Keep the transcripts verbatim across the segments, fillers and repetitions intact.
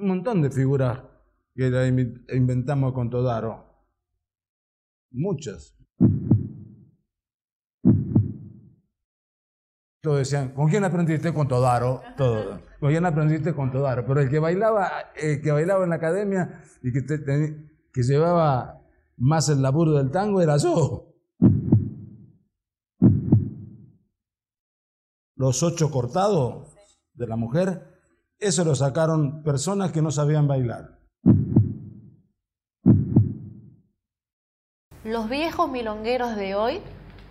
un montón de figuras que la inventamos con Todaro. Muchas. Todos decían, ¿con quién aprendiste? Con Todaro. Todo. ¿Con quién aprendiste? Con Todaro. Pero el que bailaba, el que bailaba en la academia y que, te, te, que llevaba más el laburo del tango era yo. Los ocho cortados de la mujer, eso lo sacaron personas que no sabían bailar. ¿Los viejos milongueros de hoy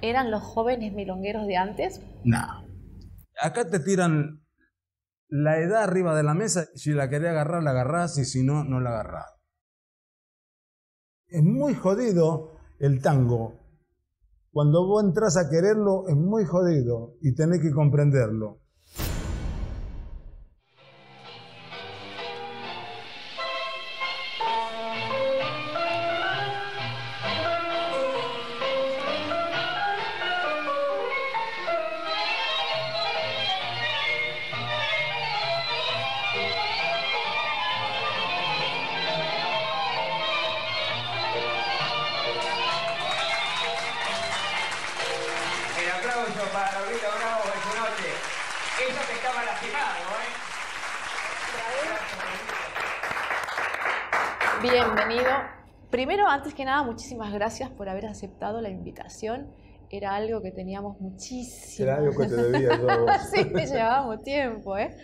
eran los jóvenes milongueros de antes? No. Acá te tiran la edad arriba de la mesa. Si la querés agarrar, la agarrás. Y si no, no la agarrás. Es muy jodido el tango. Cuando vos entras a quererlo, es muy jodido. Y tenés que comprenderlo. Antes que nada, muchísimas gracias por haber aceptado la invitación. Era algo que teníamos muchísimo. Era algo que te debía yo. Sí, te llevábamos tiempo, ¿eh?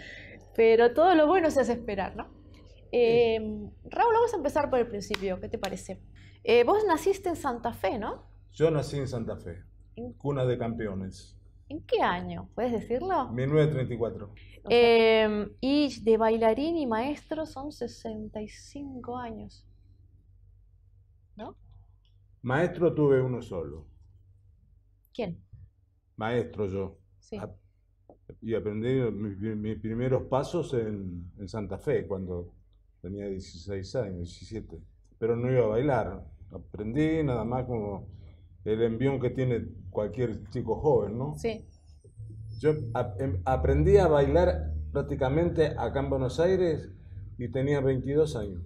Pero todo lo bueno se hace esperar, ¿no? Eh, sí. Raúl, vamos a empezar por el principio. ¿Qué te parece? Eh, vos naciste en Santa Fe, ¿no? Yo nací en Santa Fe, ¿En... cuna de campeones. ¿En qué año? ¿Puedes decirlo? mil novecientos treinta y cuatro. Eh, y de bailarín y maestro son sesenta y cinco años. ¿No? Maestro tuve uno solo. ¿Quién? Maestro yo. Sí. A, y aprendí mis, mis primeros pasos en, en Santa Fe, cuando tenía dieciséis años, diecisiete. Pero no iba a bailar. Aprendí nada más como el envión que tiene cualquier chico joven, ¿no? Sí. Yo a, em, aprendí a bailar prácticamente acá en Buenos Aires y tenía veintidós años.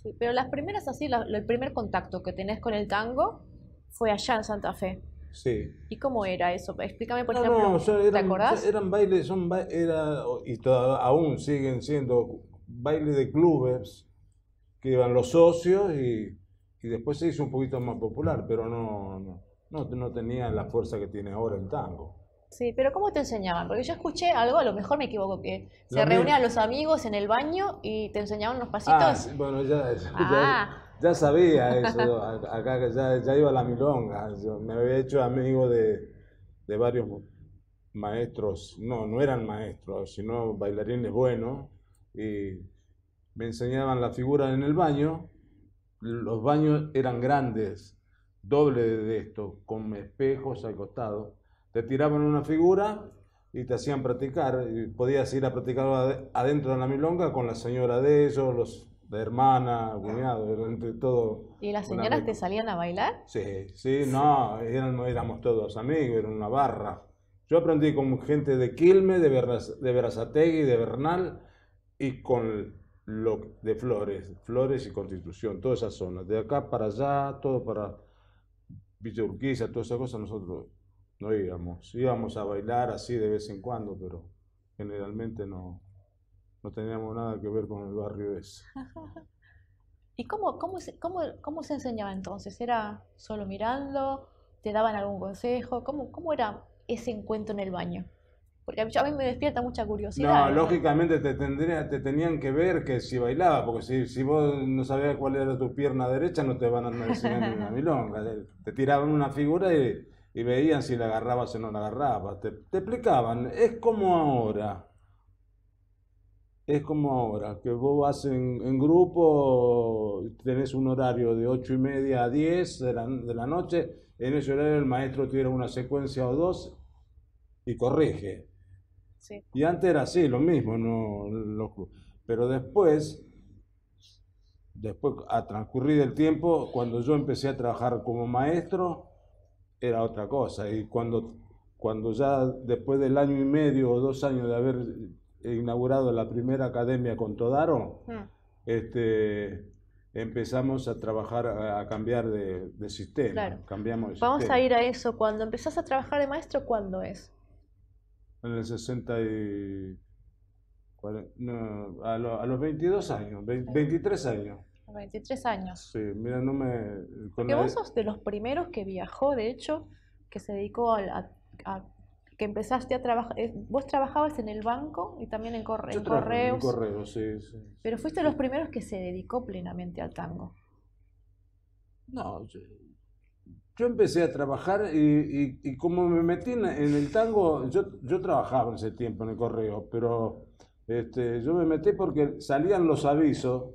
Sí, pero las primeras así, la, el primer contacto que tenés con el tango fue allá en Santa Fe. Sí. ¿Y cómo era eso? Explícame, por no, ejemplo, no, ¿te eran, acordás? Eran bailes, son ba era, y toda, aún siguen siendo bailes de clubes que iban los socios y, y después se hizo un poquito más popular, pero no, no, no, no tenía la fuerza que tiene ahora el tango. Sí, pero ¿cómo te enseñaban? Porque yo escuché algo, a lo mejor me equivoco, que se reunían los amigos en el baño y te enseñaban unos pasitos. Ah, bueno, ya, ya, ah. ya, ya sabía eso, acá ya, ya iba a la milonga, yo me había hecho amigo de, de varios maestros, no, no eran maestros, sino bailarines buenos, y me enseñaban la figura en el baño. Los baños eran grandes, doble de esto, con espejos al costado. Te tiraban una figura y te hacían practicar. Y podías ir a practicar adentro de la milonga con la señora de ellos, los, la hermana, el cuñado, entre todo. ¿Y las señoras te salían a bailar? Sí, sí, no, eran, éramos todos amigos, era una barra. Yo aprendí con gente de Quilmes, de, Veraz, de Verazategui, de Bernal y con lo de Flores, Flores y Constitución, toda esa zona. De acá para allá, todo para Villa Urquiza, toda esa cosa, nosotros no íbamos, íbamos a bailar así de vez en cuando, pero generalmente no, no teníamos nada que ver con el barrio ese. ¿Y cómo, cómo, se, cómo, cómo se enseñaba entonces? ¿Era solo mirando? ¿Te daban algún consejo? ¿Cómo, cómo era ese encuentro en el baño? Porque a mí, a mí me despierta mucha curiosidad. No, ¿eh? Lógicamente te, tendría, te tenían que ver que si bailaba, porque si, si vos no sabías cuál era tu pierna derecha, no te van a enseñar una milonga. Te tiraban una figura y... y veían si la agarrabas o no la agarrabas. Te, te explicaban, es como ahora. Es como ahora, que vos vas en, en grupo, tenés un horario de ocho y media a diez de la, de la noche. En ese horario el maestro tira una secuencia o dos y corrige. Sí. Y antes era así, lo mismo. No, lo, pero después, después, a transcurrir el tiempo, cuando yo empecé a trabajar como maestro, era otra cosa. Y cuando, cuando ya después del año y medio o dos años de haber inaugurado la primera academia con Todaro, mm. este, empezamos a trabajar, a cambiar de, de sistema. Claro. Cambiamos de sistema. Vamos a ir a eso. Cuando empezás a trabajar de maestro, ¿cuándo es? En el sesenta y... No, a, lo, a los veintidós años, veintitrés años. veintitrés años. Sí, mira, no me... Porque la... vos sos de los primeros que viajó, de hecho, que se dedicó a... a, a que empezaste a trabajar... Vos trabajabas en el banco y también en, corre, Yo en correos. en correos, sí, sí. Pero fuiste de los primeros que se dedicó plenamente al tango. No, yo... Yo empecé a trabajar y, y, y como me metí en el tango, yo, yo trabajaba en ese tiempo en el correo, pero este, yo me metí porque salían los avisos,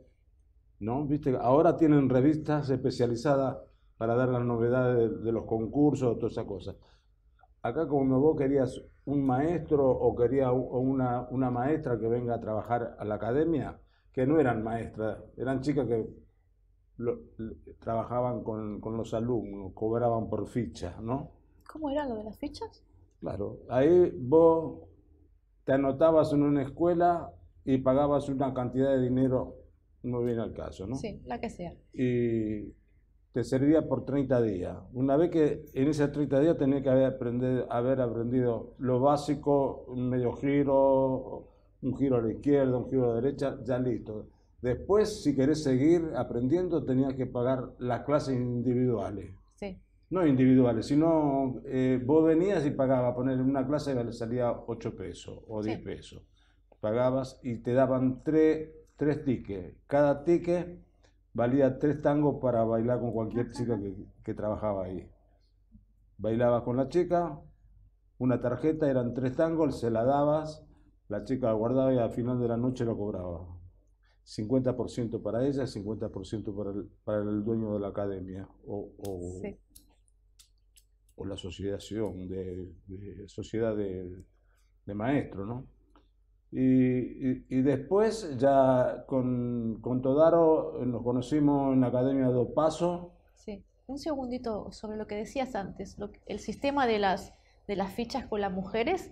¿no? ¿Viste? Ahora tienen revistas especializadas para dar las novedades de, de los concursos, todas esas cosas. Acá como vos querías un maestro o querías una, una maestra que venga a trabajar a la academia, que no eran maestras, eran chicas que... Lo, lo, trabajaban con, con los alumnos, cobraban por fichas, ¿no? ¿Cómo era lo de las fichas? Claro, ahí vos te anotabas en una escuela y pagabas una cantidad de dinero, no viene al caso, ¿no? Sí, la que sea. Y te servía por treinta días. Una vez que en esos treinta días tenías que haber aprendido, haber aprendido lo básico, un medio giro, un giro a la izquierda, un giro a la derecha, ya listo. Después, si querés seguir aprendiendo, tenías que pagar las clases individuales. Sí. No individuales, sino eh, vos venías y pagabas, poner una clase le salía ocho pesos o diez sí. pesos. Pagabas y te daban tres, tres tickets. Cada ticket valía tres tangos para bailar con cualquier chica que, que trabajaba ahí. Bailabas con la chica, una tarjeta, eran tres tangos, se la dabas, la chica la guardaba y al final de la noche lo cobraba. cincuenta por ciento para ella, cincuenta por ciento para el, para el dueño de la academia o, o, sí. o la asociación de, de sociedad de, de maestros, ¿no? Y, y, y después ya con, con Todaro nos conocimos en la Academia de Dos Pasos. Sí, un segundito sobre lo que decías antes, lo, el sistema de las, de las fichas con las mujeres.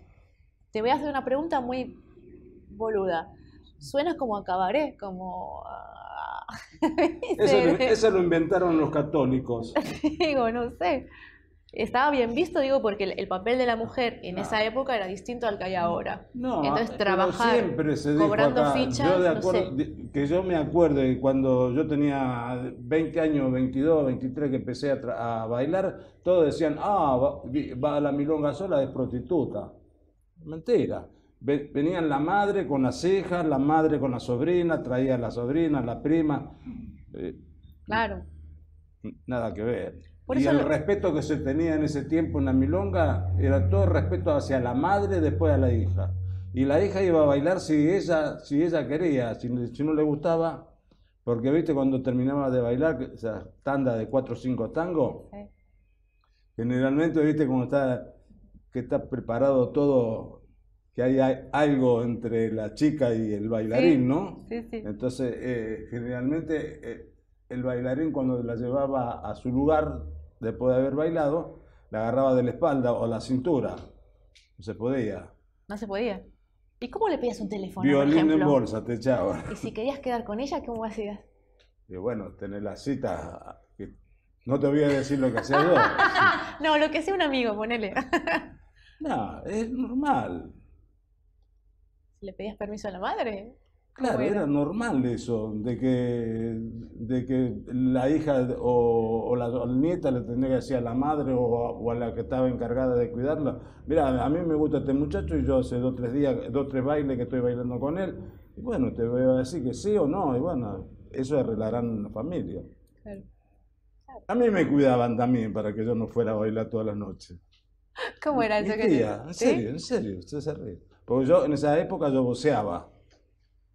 Te voy a hacer una pregunta muy boluda. Suena como a cabaret, como... eso, eso lo inventaron los católicos. Digo, no sé. Estaba bien visto, digo, porque el, el papel de la mujer en no. esa época era distinto al que hay ahora. No, entonces trabajar siempre se cobrando acá, fichas, yo de acuerdo, no sé. Que yo me acuerdo que cuando yo tenía veinte años, veintidós, veintitrés, que empecé a, a bailar, todos decían, ah, va, va a la milonga sola, es prostituta. Mentira. Venían la madre con las hijas, la madre con la sobrina, traía a la sobrina, la prima. Eh, claro. Nada que ver. Por y el lo... respeto que se tenía en ese tiempo en la milonga era todo respeto hacia la madre, después a la hija. Y la hija iba a bailar si ella, si ella quería, si, si no le gustaba. Porque, viste, cuando terminaba de bailar, esa tanda de cuatro o cinco tangos, sí. generalmente, viste, como está, que está preparado todo... que hay algo entre la chica y el bailarín, sí, ¿no? Sí, sí. Entonces, eh, generalmente, eh, el bailarín cuando la llevaba a su lugar, después de haber bailado, la agarraba de la espalda o la cintura. No se podía. No se podía. ¿Y cómo le pedías un teléfono, Violín por ejemplo? En bolsa, te echaba. ¿Y si querías quedar con ella, cómo hacías? Y bueno, tener la cita. No te voy a decir lo que hacía yo. No, lo que hacía un amigo, ponele. No, es normal. ¿Le pedías permiso a la madre? Claro, era? era normal eso, de que, de que la hija o, o, la, o la nieta le tendría que decir a la madre o, o a la que estaba encargada de cuidarla. Mira, a mí me gusta este muchacho y yo hace dos o tres días, dos o tres bailes que estoy bailando con él. Y bueno, te voy a decir que sí o no, y bueno, eso arreglarán la familia. Claro. Claro. A mí me cuidaban también para que yo no fuera a bailar todas las noches. ¿Cómo era eso que tía, en serio, ¿sí? en serio, usted se ríe. Porque yo en esa época yo voceaba.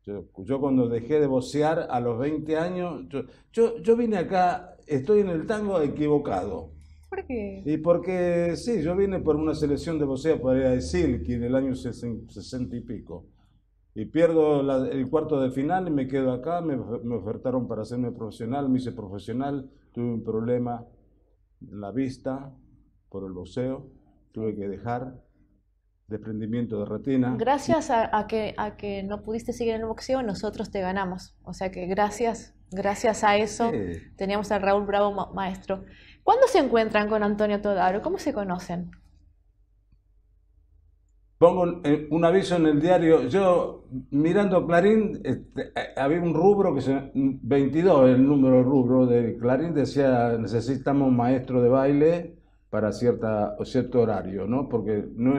Yo, yo cuando dejé de vocear a los veinte años, yo, yo, yo vine acá, estoy en el tango equivocado. ¿Por qué? Y porque sí, yo vine por una selección de voceo, podría decir, que en el año sesenta y pico. Y pierdo la, el cuarto de final y me quedo acá, me, me ofertaron para hacerme profesional, me hice profesional, tuve un problema en la vista por el voceo, tuve que dejar. desprendimiento de retina. Gracias a, a, que, a que no pudiste seguir en el boxeo, nosotros te ganamos. O sea que gracias, gracias a eso sí. Teníamos a Raúl Bravo ma maestro. ¿Cuándo se encuentran con Antonio Todaro? ¿Cómo se conocen? Pongo un, un aviso en el diario. Yo, mirando Clarín, este, había un rubro que se... veintidós, el número rubro de Clarín, decía, necesitamos un maestro de baile para cierta, cierto horario, ¿no? Porque no...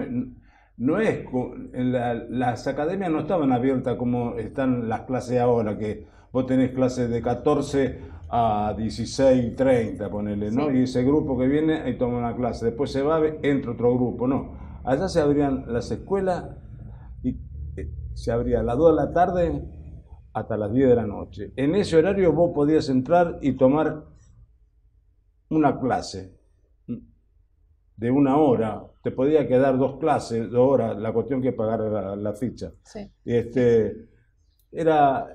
No es, la, las academias no estaban abiertas como están las clases ahora, que vos tenés clases de catorce a dieciséis, treinta, ponele, ¿no? Sí. Y ese grupo que viene ahí toma una clase, después se va, entra otro grupo, no. Allá se abrían las escuelas y se abría a las dos de la tarde hasta las diez de la noche. En ese horario vos podías entrar y tomar una clase de una hora, te podía quedar dos clases, dos horas, la cuestión que pagar la, la ficha. Sí. Este, era,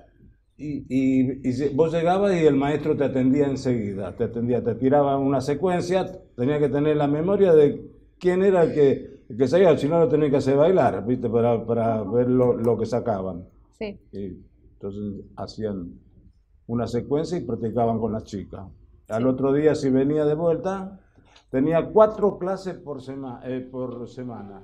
y, y, y vos llegabas y el maestro te atendía enseguida, te atendía, te tiraba una secuencia, tenía que tener la memoria de quién era el que, el que sabía, si no lo tenía que hacer bailar, ¿viste? Para, para ver lo, lo que sacaban. Sí. Y entonces hacían una secuencia y practicaban con las chicas. Al sí. Otro día, si venía de vuelta, tenía cuatro clases por, sema, eh, por semana,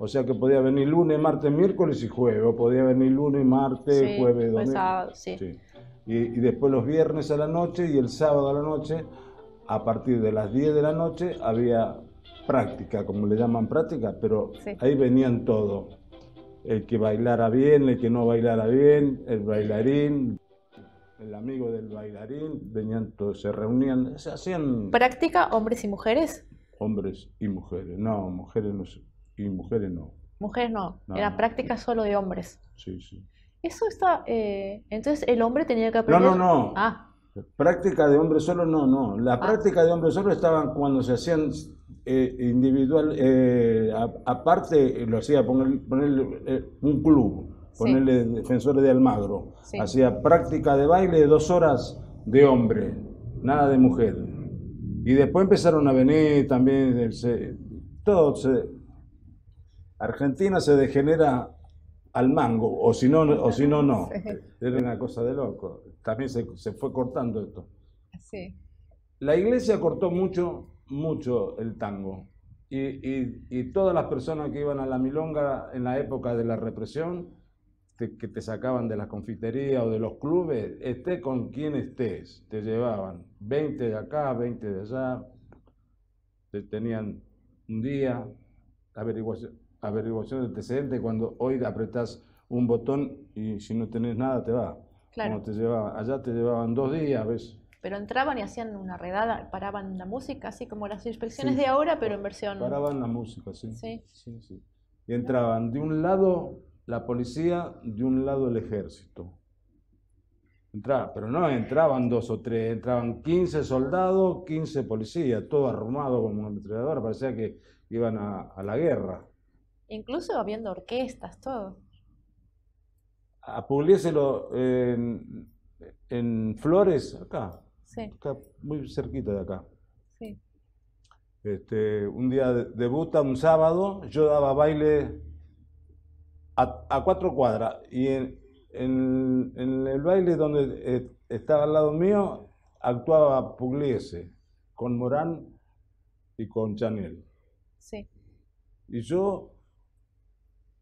o sea que podía venir lunes, martes, miércoles y jueves, o podía venir lunes, martes, sí, jueves, domingo. Sábado, sí. Sí. Y, y después los viernes a la noche y el sábado a la noche, a partir de las diez de la noche, había práctica, como le llaman práctica, pero sí. Ahí venían todos, el que bailara bien, el que no bailara bien, el bailarín, el amigo del bailarín, venían todos, se reunían, se hacían... ¿Práctica hombres y mujeres? Hombres y mujeres, no, mujeres no, y mujeres no. Mujeres no, no era no, práctica no. Solo de hombres. Sí, sí. Eso está... Eh, entonces el hombre tenía que aprender... No, no, no. Ah. Práctica de hombres solo no, no. La ah. práctica de hombres solo estaban cuando se hacían eh, individual, eh, aparte lo hacía poner, poner eh, un club. Ponerle sí. Defensores de Almagro. Sí. Hacía práctica de baile de dos horas de hombre, nada de mujer. Y después empezaron a venir también. Se, todo se, Argentina se degenera al mango, o si no, o si no, no. Sí. Era una cosa de loco. También se, se fue cortando esto. Sí. La iglesia cortó mucho, mucho el tango. Y, y, y todas las personas que iban a la milonga en la época de la represión, que te sacaban de las confiterías o de los clubes, esté con quien estés, te llevaban veinte de acá, veinte de allá, te tenían un día, averiguación, averiguación de antecedentes, cuando hoy apretás un botón y si no tenés nada te va. Claro. Como te llevaban, allá te llevaban dos días, ¿ves? Pero entraban y hacían una redada, paraban la música, así como las inspecciones sí, de ahora, pero en versión... Paraban la música, sí. Sí. Sí, sí. Y entraban de un lado... la policía, de un lado el ejército. Entraba, pero no entraban dos o tres, entraban quince soldados, quince policías, todo armado como un metrallador, parecía que iban a, a la guerra. Incluso habiendo orquestas, todo. A Pugliese lo, eh, en, en Flores, acá, sí. Acá, muy cerquita de acá. Sí. Este, un día debuta, un sábado, yo daba baile... A, a cuatro cuadras, y en, en, en el baile donde eh, estaba al lado mío actuaba Pugliese con Morán y con Chanel. Sí. Y yo,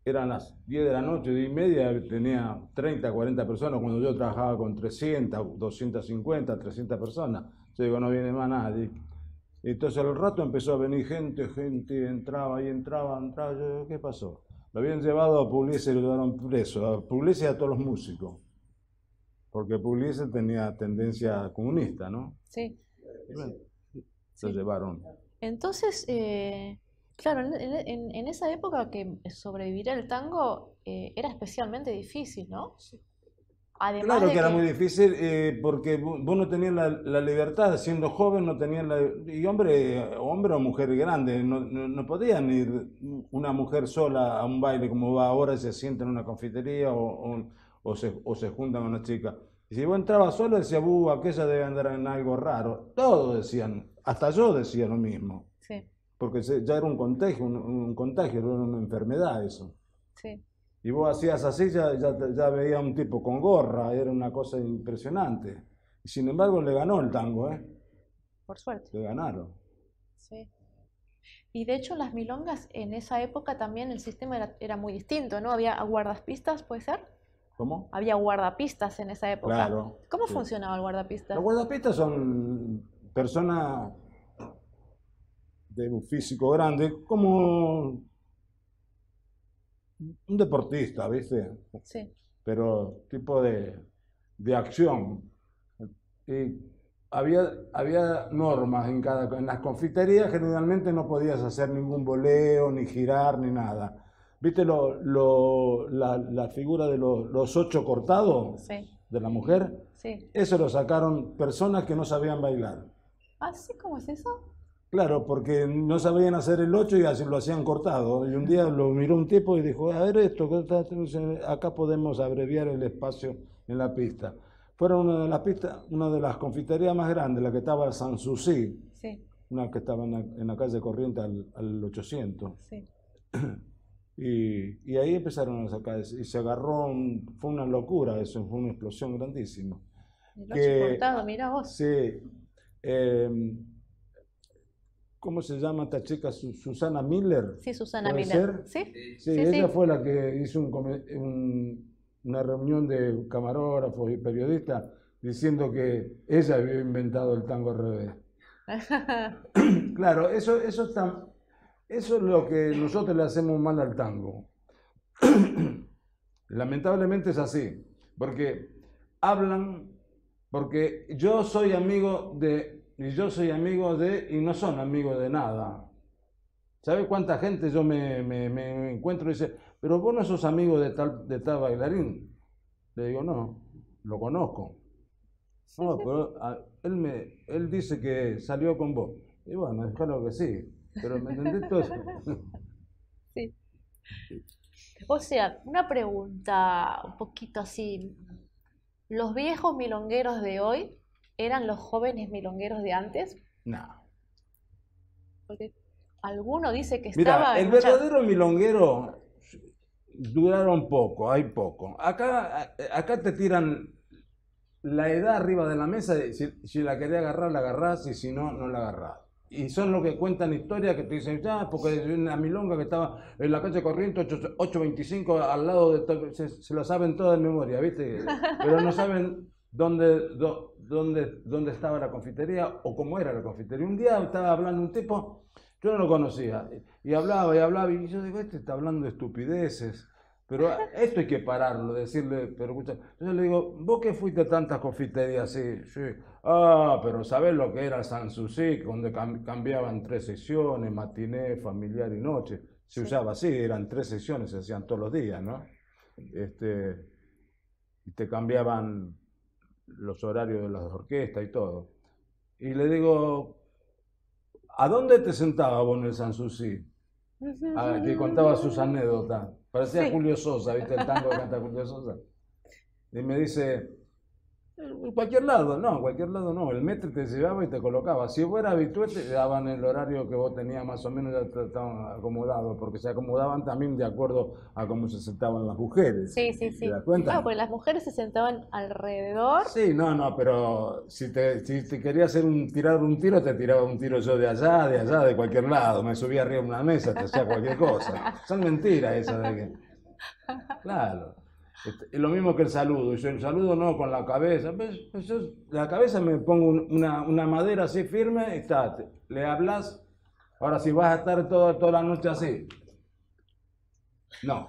eran las diez de la noche, diez y media, tenía treinta, cuarenta personas, cuando yo trabajaba con trescientas, doscientas cincuenta, trescientas personas. Yo digo, no viene más nadie. Y entonces al rato empezó a venir gente, gente, entraba y entraba, entraba, yo, ¿qué pasó? Lo habían llevado a Pugliese y lo llevaron preso, a Pugliese y a todos los músicos, porque Pugliese tenía tendencia comunista, ¿no? Sí. Bueno, lo sí. llevaron. Entonces, eh, claro, en, en, en esa época que sobrevivir al tango eh, era especialmente difícil, ¿no? Sí. Además claro que, que era muy difícil eh, porque vos no tenías la, la libertad, siendo joven no tenías la... Y hombre, hombre o mujer grande, no, no, no podían ir una mujer sola a un baile como va ahora, se sienta en una confitería o, o, o, se, o se juntan con una chica. Y si vos entrabas solo decía, buh, aquella debe andar en algo raro. Todos decían, hasta yo decía lo mismo. Sí. porque ya era un contagio, un, un contagio, era una enfermedad eso. Sí. Y vos hacías así, ya, ya, ya veía un tipo con gorra, era una cosa impresionante. Y sin embargo le ganó el tango, ¿eh? Por suerte. Le ganaron. Sí. Y de hecho las milongas en esa época también el sistema era, era muy distinto, ¿no? Había guardapistas, ¿puede ser? ¿Cómo? Había guardapistas en esa época. Claro. ¿Cómo sí. funcionaba el guardapista? Los guardapistas son personas de un físico grande, como un deportista, ¿viste? Sí. Pero tipo de, de acción. Y había, había normas en cada... En las confiterías generalmente no podías hacer ningún voleo, ni girar, ni nada. ¿Viste lo, lo, la, la figura de los, los ocho cortados? Sí. ¿De la mujer? Sí. Eso lo sacaron personas que no sabían bailar. ¿Ah, sí? ¿Cómo es eso? Claro, porque no sabían hacer el ocho y así lo hacían cortado. Y un día lo miró un tipo y dijo, a ver esto, acá podemos abreviar el espacio en la pista. Fueron una de las pistas, una de las confiterías más grandes, la que estaba en Sans Souci, sí. Una que estaba en la, en la calle Corriente al, al ochocientos. Sí. Y, y ahí empezaron a sacar, y se agarró, un, fue una locura eso, fue una explosión grandísima. El ocho cortado, mirá vos. Sí. Eh, ¿Cómo se llama esta chica? Susana Miller. Sí, Susana Miller. ¿Sí? Sí, sí, ella sí. fue la que hizo un, un, una reunión de camarógrafos y periodistas diciendo que ella había inventado el tango al revés. Claro, eso, eso, está, eso es lo que nosotros le hacemos mal al tango. Lamentablemente es así, porque hablan, porque yo soy amigo de... Y yo soy amigo de, y no son amigos de nada. ¿Sabes cuánta gente yo me, me, me encuentro y dice, pero vos no sos amigo de tal, de tal bailarín? Le digo, no, lo conozco. No, pero a, él, me, él dice que salió con vos. Y bueno, claro que sí, pero ¿me entendés todo eso? Sí. O sea, una pregunta un poquito así. ¿Los viejos milongueros de hoy eran los jóvenes milongueros de antes? No. Porque alguno dice que estaba... Mira, el mucha... verdadero milonguero duraron poco, hay poco. Acá, acá te tiran la edad arriba de la mesa, si, si la querés agarrar, la agarrás, y si no, no la agarrás. Y son los que cuentan historias que te dicen, ya, porque hay una milonga que estaba en la calle Corriente ocho veinticinco al lado de... Se, se lo saben todo de memoria, ¿viste? Pero no saben... Donde, do, donde, donde estaba la confitería o cómo era la confitería. Un día estaba hablando un tipo, yo no lo conocía, y hablaba y hablaba, y yo digo, este está hablando de estupideces, pero esto hay que pararlo, decirle, pero escucha. Yo le digo, vos que fuiste a tantas confiterías, sí, sí, ah, pero ¿sabés lo que era Sans Souci? Donde cam cambiaban tres sesiones, matiné, familiar y noche, se usaba así, eran tres sesiones, se hacían todos los días, ¿no? Este, y te cambiaban los horarios de las orquestas y todo. Y le digo, ¿a dónde te sentabas vos en el Sans Souci? A que contaba sus anécdotas. Parecía sí. Julio Sosa, ¿viste? El tango que canta Julio Sosa. Y me dice, en cualquier lado, no, en cualquier lado no. El metro te llevaba y te colocaba. Si fuera habitual, te daban el horario que vos tenías más o menos, ya estaban acomodados, porque se acomodaban también de acuerdo a cómo se sentaban las mujeres. Sí, sí, sí. ¿Te das cuenta? Claro, porque las mujeres se sentaban alrededor. Sí, no, no, pero si te, si te quería hacer un, tirar un tiro, te tiraba un tiro yo de allá, de allá, de cualquier lado. Me subía arriba de una mesa, te hacía cualquier cosa. Son mentiras esas de que... Claro. Este, lo mismo que el saludo, y yo el saludo no con la cabeza, pues, pues yo, la cabeza me pongo un, una, una madera así firme y está, te, le hablas, ahora si vas a estar toda, toda la noche así, no.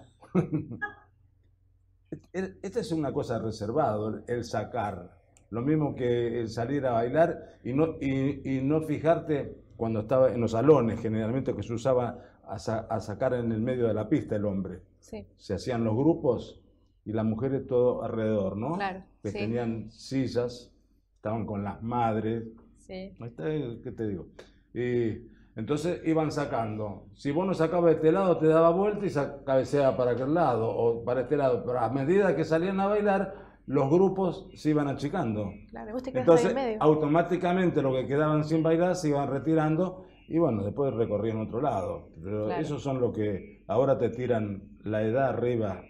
Esta es una cosa reservada, el sacar, lo mismo que el salir a bailar y no, y, y no fijarte cuando estaba en los salones, generalmente que se usaba a, sa, a sacar en el medio de la pista el hombre, sí. Se hacían los grupos. Y las mujeres todo alrededor, ¿no? Claro, que sí. Tenían sillas, estaban con las madres. Sí. ¿Qué te digo? Y entonces iban sacando. Si vos no sacabas de este lado, te daba vuelta y cabeceaba para aquel lado o para este lado. Pero a medida que salían a bailar, los grupos se iban achicando. Claro, vos te quedabas ahí en medio. Entonces, automáticamente los que quedaban sin bailar se iban retirando Y bueno, después recorrí en otro lado. Pero claro, esos son los que ahora te tiran la edad arriba.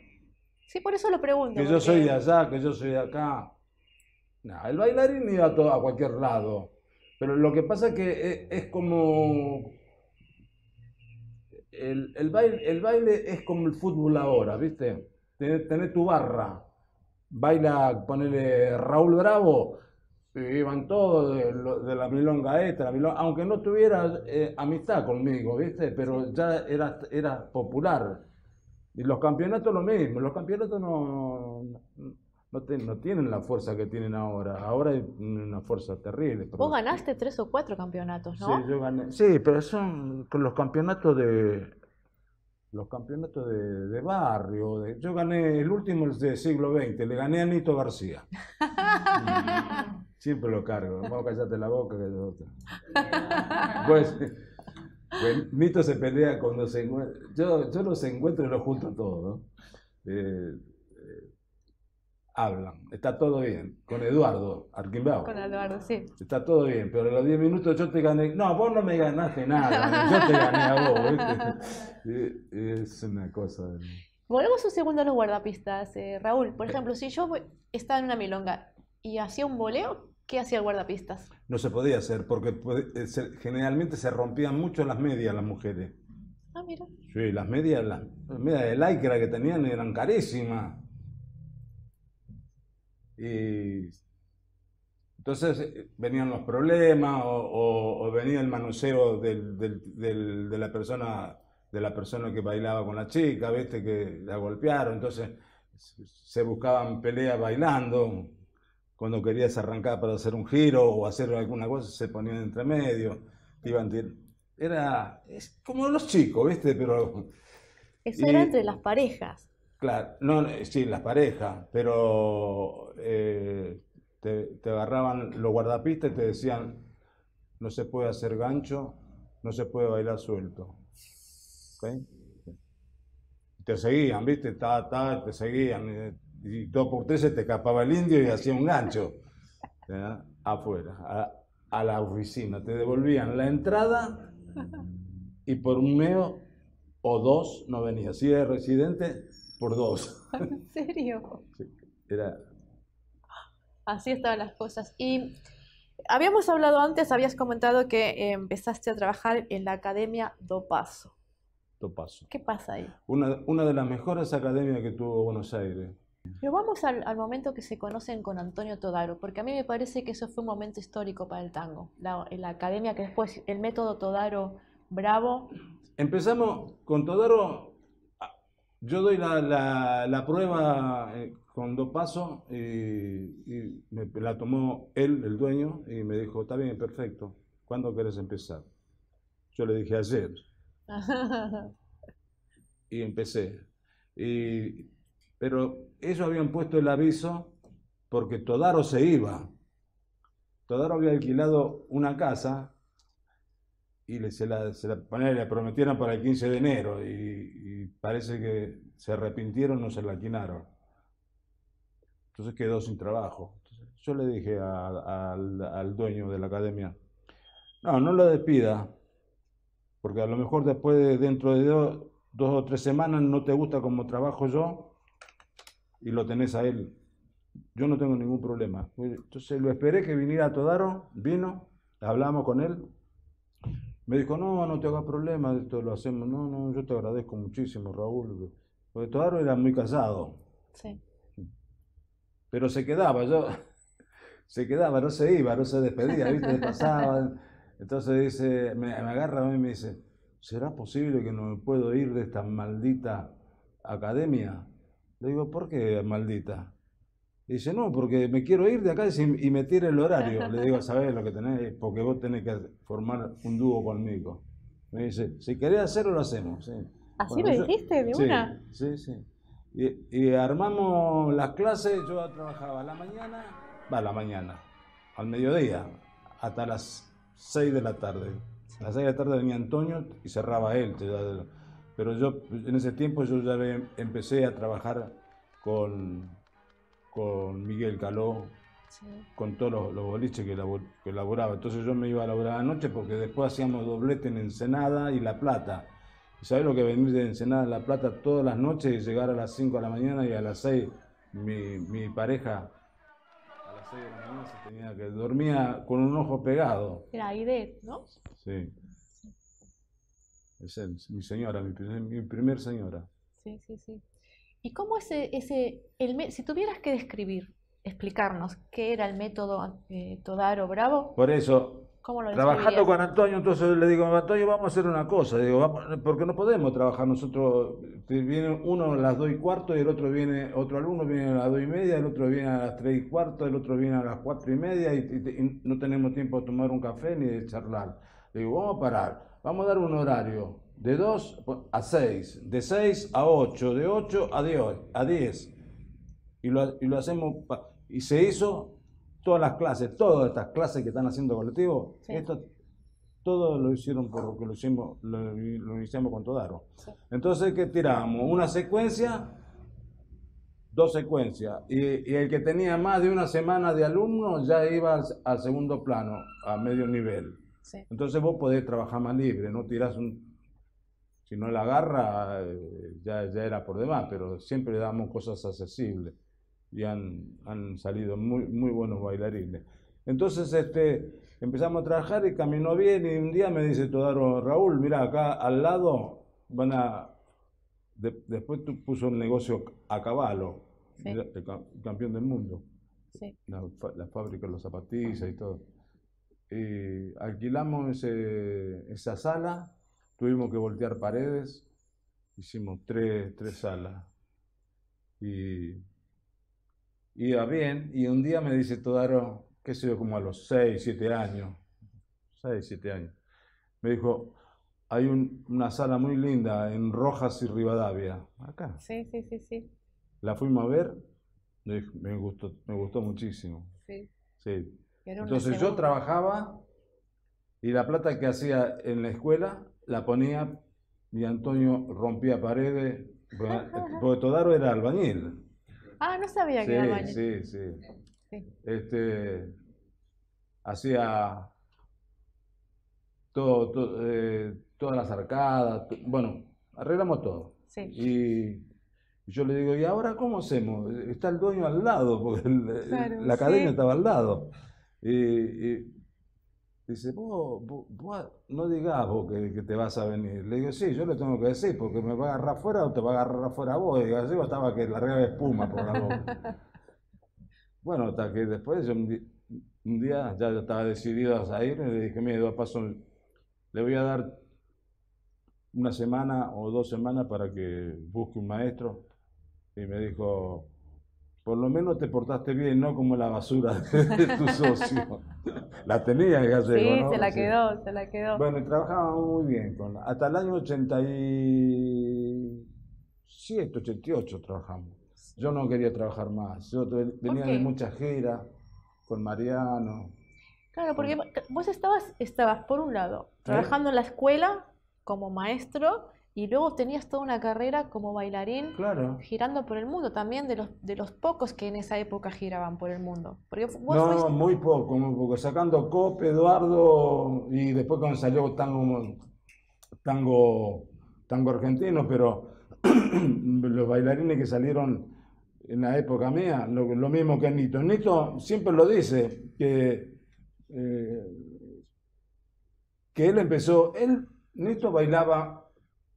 Sí, por eso lo pregunto. Que porque... yo soy de allá, que yo soy de acá. No, el bailarín iba a, todo, a cualquier lado. Pero lo que pasa es que es, es como... El, el, baile, el baile es como el fútbol ahora, ¿viste? Tener, tener tu barra. Baila, ponele Raúl Bravo... Iban todos de, de la milonga esta, la milonga, aunque no tuviera eh, amistad conmigo, ¿viste? Pero ya era, era popular. Y los campeonatos lo mismo, los campeonatos no, no, no, te, no tienen la fuerza que tienen ahora. Ahora hay una fuerza terrible. Pero... Vos ganaste tres o cuatro campeonatos, ¿no? Sí, yo gané. Sí, pero son los campeonatos de... Los campeonatos de, de barrio. De, yo gané el último del siglo veinte, le gané a Nito García. Siempre lo cargo, vamos a callarte la boca. Que yo... pues, pues Nito se pelea cuando se encuentra. Yo, yo los encuentro y los junto a todos, ¿no? Eh, eh, hablan, está todo bien. Con Eduardo Arquimbau. Con Eduardo, sí. Está todo bien, pero a los diez minutos yo te gané. No, vos no me ganaste nada, yo te gané a vos, ¿viste? Es una cosa... Volvemos un segundo a los guardapistas, eh, Raúl. Por ejemplo, si yo estaba en una milonga y hacía un voleo, ¿qué hacía el guardapistas? No se podía hacer, porque generalmente se rompían mucho las medias las mujeres. Ah, mira. Sí, las medias, las, las medias de lycra que tenían eran carísimas. Y entonces venían los problemas, o, o, o venía el manoseo del, del, del, de, la persona, de la persona que bailaba con la chica, ¿viste? Que la golpearon, entonces se buscaban peleas bailando. Cuando querías arrancar para hacer un giro o hacer alguna cosa, se ponían entre medio. Iban era es como los chicos, ¿viste? Pero eso y, era entre las parejas. Claro, no, sí, las parejas, pero eh, te, te agarraban los guardapistas y te decían, no se puede hacer gancho, no se puede bailar suelto. ¿Okay? Te seguían, ¿viste? Ta, ta, te seguían. Y dos por tres se te escapaba el indio y hacía un gancho, ¿verdad? Afuera, a, a la oficina. Te devolvían la entrada y por un meo o dos no venía. Si eres residente, por dos. ¿En serio? Sí, era... Así estaban las cosas. Y habíamos hablado antes, habías comentado que empezaste a trabajar en la Academia Dos Pasos. Dos Pasos. ¿Qué pasa ahí? Una, una de las mejores academias que tuvo Buenos Aires. Pero vamos al, al momento que se conocen con Antonio Todaro, porque a mí me parece que eso fue un momento histórico para el tango, la, la academia que después, el método Todaro Bravo. Empezamos con Todaro, yo doy la, la, la prueba con Dos Pasos y, y me la tomó él, el dueño, y me dijo, está bien, perfecto, ¿cuándo querés empezar? Yo le dije, ayer. Y empecé. Y... Pero ellos habían puesto el aviso porque Todaro se iba. Todaro había alquilado una casa y le, se, la, se la, le prometieron para el quince de enero y, y parece que se arrepintieron o se la alquilaron. Entonces quedó sin trabajo. Entonces yo le dije a, a, al, al dueño de la academia, no, no lo despida, porque a lo mejor después, de, dentro de dos, dos o tres semanas, no te gusta como trabajo yo, y lo tenés a él. Yo no tengo ningún problema. Entonces lo esperé que viniera a Todaro, vino, hablamos con él. Me dijo, no, no te hagas problema, esto lo hacemos. No, no, yo te agradezco muchísimo, Raúl. Porque Todaro era muy casado. Sí. Pero se quedaba, yo... Se quedaba, no se iba, no se despedía, ¿viste? Pasaba. Entonces dice, me, me agarra a mí y me dice, ¿será posible que no me puedo ir de esta maldita academia? Le digo, ¿por qué, maldita? Y dice, no, porque me quiero ir de acá y me tira el horario. Le digo, ¿sabés lo que tenés? Porque vos tenés que formar un dúo conmigo. Me dice, si querés hacerlo, lo hacemos. Sí. ¿Así bueno, lo dijiste de sí, una? Sí, sí. Y, y armamos las clases. Yo trabajaba a la mañana, va a la mañana, al mediodía, hasta las seis de la tarde. A las seis de la tarde venía Antonio y cerraba él. Pero yo, en ese tiempo, yo ya empecé a trabajar con, con Miguel Caló, sí, con todos los, los boliches que, labor, que laboraba. Entonces yo me iba a laborar a la noche porque después hacíamos doblete en Ensenada y La Plata. ¿Y sabés lo que venir de Ensenada a La Plata todas las noches y llegar a las cinco de la mañana y a las seis mi, mi pareja a las seis de la mañana se tenía que dormía con un ojo pegado? Era Aidez, ¿no? Sí. Esa es mi señora, mi, mi primer señora. Sí, sí, sí. ¿Y cómo ese, ese el, si tuvieras que describir, explicarnos qué era el método eh, Todaro Bravo? Por eso, ¿cómo lo trabajando con Antonio, entonces le digo, Antonio, vamos a hacer una cosa, digo, vamos, porque no podemos trabajar nosotros, viene uno a las dos y cuarto y el otro viene, otro alumno viene a las dos y media, el otro viene a las tres y cuarto, el otro viene a las cuatro y media y, y, y no tenemos tiempo de tomar un café ni de charlar. Le digo, vamos a parar, vamos a dar un horario. De dos a seis, de seis a ocho, de ocho a diez. Y lo, y lo hacemos, y se hizo todas las clases, todas estas clases que están haciendo colectivo, sí, esto, todo lo hicieron porque lo hicimos, lo, lo hicimos con Todaro. Sí. Entonces, ¿qué tiramos? Una secuencia, dos secuencias. Y, y el que tenía más de una semana de alumnos ya iba al, al segundo plano, a medio nivel. Sí. Entonces vos podés trabajar más libre, no tirás un... Si no la agarra, ya, ya era por demás, pero siempre le damos cosas accesibles y han, han salido muy, muy buenos bailarines. Entonces este, empezamos a trabajar y caminó bien y un día me dice Todaro, Raúl, mira acá al lado van a... De, después tú puso un negocio a caballo, sí, el, el campeón del mundo, sí, la, la fábrica, los zapatillas y todo. Y alquilamos ese, esa sala. Tuvimos que voltear paredes, hicimos tres, tres salas. Y iba bien, y un día me dice Todaro, qué sé yo, como a los seis, siete años, seis, siete años, me dijo, hay un, una sala muy linda en Rojas y Rivadavia, acá. Sí, sí, sí, sí. La fuimos a ver, me gustó, me gustó muchísimo. Sí. Sí. Entonces yo trabajaba y la plata que hacía en la escuela la ponía y Antonio rompía paredes, porque Todaro era albañil. Ah, no sabía, sí, que era albañil. Sí, sí, sí. Este, hacía todo, todo, eh, todas las arcadas, bueno, arreglamos todo. Sí. Y yo le digo, ¿y ahora cómo hacemos? Está el dueño al lado, porque el, claro, la academia, sí, estaba al lado. Y, y, dice, vos, vos, vos no digas vos que, que te vas a venir. Le digo, sí, yo le tengo que decir, porque me va a agarrar fuera o te va a agarrar fuera vos. Y así estaba que la regla de espuma por la boca. Bueno, hasta que después yo un día, un día ya estaba decidido a ir y le dije, mire, dos pasos, le voy a dar una semana o dos semanas para que busque un maestro. Y me dijo, por lo menos te portaste bien, no como la basura de tu socio. La tenía el gallego, sí, ¿no? Se la quedó, sí, se la quedó. Bueno, trabajábamos muy bien. Con la, hasta el año ochenta y siete, ochenta y ocho trabajamos. Yo no quería trabajar más. Yo venía de muchas giras con Mariano. Claro, porque vos estabas, estabas por un lado, trabajando, ¿eh?, en la escuela como maestro. Y luego tenías toda una carrera como bailarín, claro, girando por el mundo, también de los, de los pocos que en esa época giraban por el mundo. Porque vos no, fuiste... muy poco, muy poco, sacando Cop, Eduardo, y después cuando salió tango, tango, tango argentino, pero los bailarines que salieron en la época mía, lo, lo mismo que Nito. Nito siempre lo dice, que, eh, que él empezó, él, Nito bailaba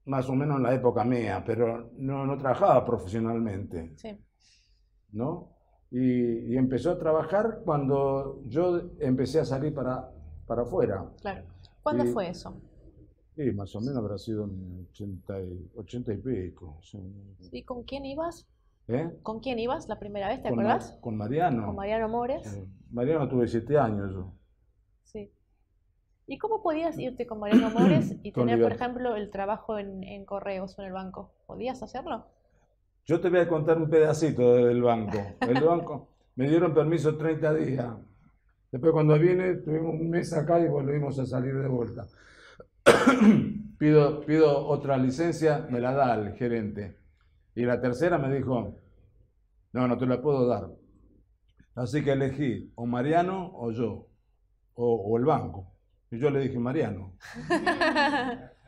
más o menos en la época mía, pero no, no trabajaba profesionalmente, sí, ¿no? Y, y empezó a trabajar cuando yo empecé a salir para, para afuera. Claro. ¿Cuándo y, fue eso? Sí, más o menos habrá sido en ochenta y pico. Sí. ¿Y con quién ibas? ¿Eh? ¿Con quién ibas la primera vez, te con acordás? Ma con Mariano. Con Mariano Mores. Sí. Mariano tuve siete años yo. Sí. ¿Y cómo podías irte con Mariano Mores y tener, por ejemplo, el trabajo en, en correos o en el banco? ¿Podías hacerlo? Yo te voy a contar un pedacito del banco. El banco me dieron permiso treinta días. Después cuando vine, tuvimos un mes acá y volvimos a salir de vuelta. pido, pido otra licencia, me la da el gerente. Y la tercera me dijo, no, no te la puedo dar. Así que elegí o Mariano o yo, o, o el banco. Y yo le dije, Mariano.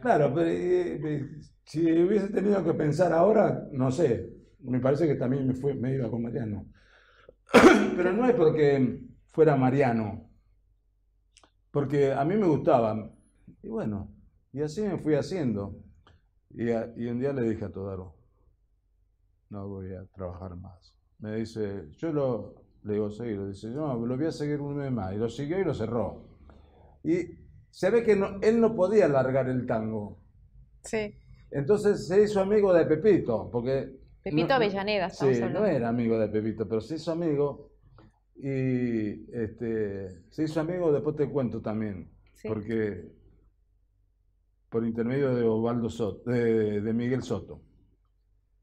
Claro, pero eh, si hubiese tenido que pensar ahora, no sé. Me parece que también me, fue, me iba con Mariano. Pero no es porque fuera Mariano. Porque a mí me gustaba. Y bueno, y así me fui haciendo. Y, a, y un día le dije a Todaro, no voy a trabajar más. Me dice, yo lo... Le digo, seguirlo. Dice, no, lo voy a seguir un mes más. Y lo siguió y lo cerró. Y se ve que no, él no podía largar el tango. Sí. Entonces se hizo amigo de Pepito, porque... Pepito no, Avellaneda, estamos sí, hablando. No era amigo de Pepito, pero se hizo amigo. Y este, se hizo amigo, después te cuento también. Sí. Porque por intermedio de Osvaldo Zotto, de, de Miguel Zotto.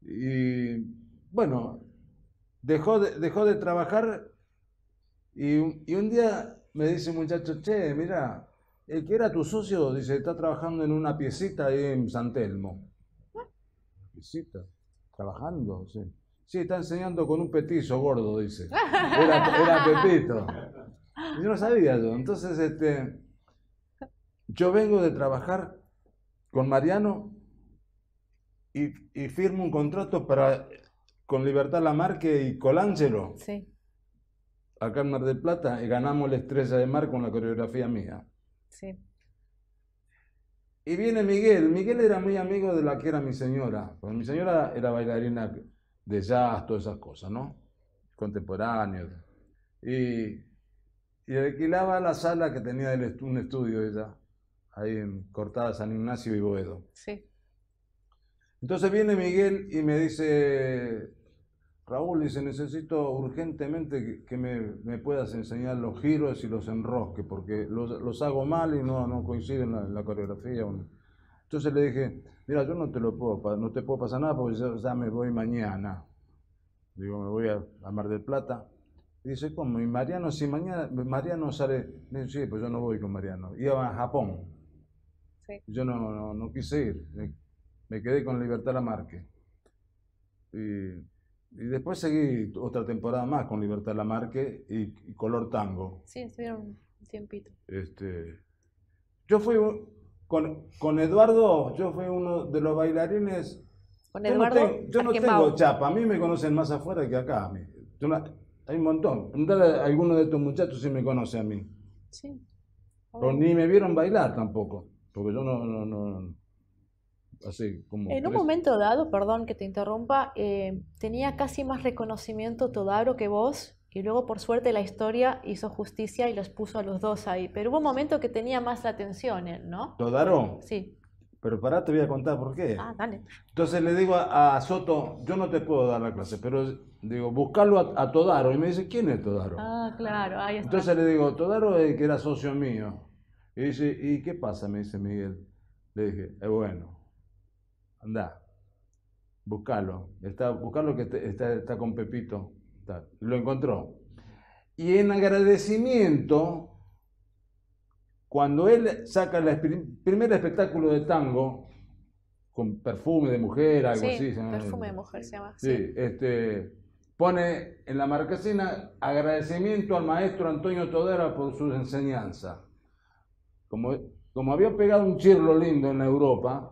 Y bueno... Dejó de, dejó de trabajar y un, y un día me dice un muchacho, che, mira, el que era tu socio, dice, está trabajando en una piecita ahí en San Telmo. ¿Piecita? ¿Trabajando? Sí. Sí, está enseñando con un petizo gordo, dice. Era, era Pepito. Yo no sabía yo. Entonces, este, yo vengo de trabajar con Mariano y, y firmo un contrato para... con Libertad Lamarque y Colangelo, sí. Acá en Mar del Plata, y ganamos la Estrella de Mar con la coreografía mía. Sí. Y viene Miguel. Miguel era muy amigo de la que era mi señora. Porque mi señora era bailarina de jazz, todas esas cosas, ¿no? Contemporáneo. Y, y alquilaba la sala que tenía el estu un estudio ella, ahí en Cortada, San Ignacio y Boedo. Sí. Entonces viene Miguel y me dice, Raúl, dice, necesito urgentemente que me, me puedas enseñar los giros y los enrosques, porque los, los hago mal y no, no coinciden la, la coreografía. Entonces le dije, mira, yo no te lo puedo, no te puedo pasar nada porque ya, ya me voy mañana. Digo, me voy a, a Mar del Plata. Y dice, ¿cómo? Y Mariano, si mañana Mariano sale, dice, sí, pues yo no voy con Mariano. Iba a Japón. Sí. Yo no, no, no quise ir. Me quedé con Libertad Lamarque. Y, y después seguí otra temporada más con Libertad Lamarque y, y Color Tango. Sí, estuvieron un tiempito. Este, yo fui, con, con Eduardo, yo fui uno de los bailarines. Con Eduardo Yo no, ten, yo no tengo chapa, a mí me conocen más afuera que acá. A mí. Yo la, hay un montón. Algunos de estos muchachos sí me conocen a mí. Sí. Pero ni me vieron bailar tampoco, porque yo no... no, no Así, como en un tres. momento dado, perdón que te interrumpa, eh, tenía casi más reconocimiento Todaro que vos, y luego por suerte la historia hizo justicia y los puso a los dos ahí, pero hubo un momento que tenía más atención, ¿no? ¿Todaro? Sí. Pero pará, te voy a contar por qué. Ah, dale. Entonces le digo a, a Zotto, yo no te puedo dar la clase, pero digo, buscalo a, a Todaro, y me dice, ¿quién es Todaro? Ah, claro, ahí está. Entonces le digo, Todaro es el que era socio mío, y dice, ¿y qué pasa? Me dice Miguel. Le dije, es eh, bueno. Andá, buscalo, está, buscalo que te, está, está con Pepito, está, lo encontró. Y en agradecimiento, cuando él saca el primer espectáculo de tango, con perfume de mujer, algo sí, así. Perfume de mujer se llama. Sí, sí. Este, pone en la marquesina agradecimiento al maestro Antonio Todaro por su enseñanza. Como, como había pegado un chirlo lindo en Europa,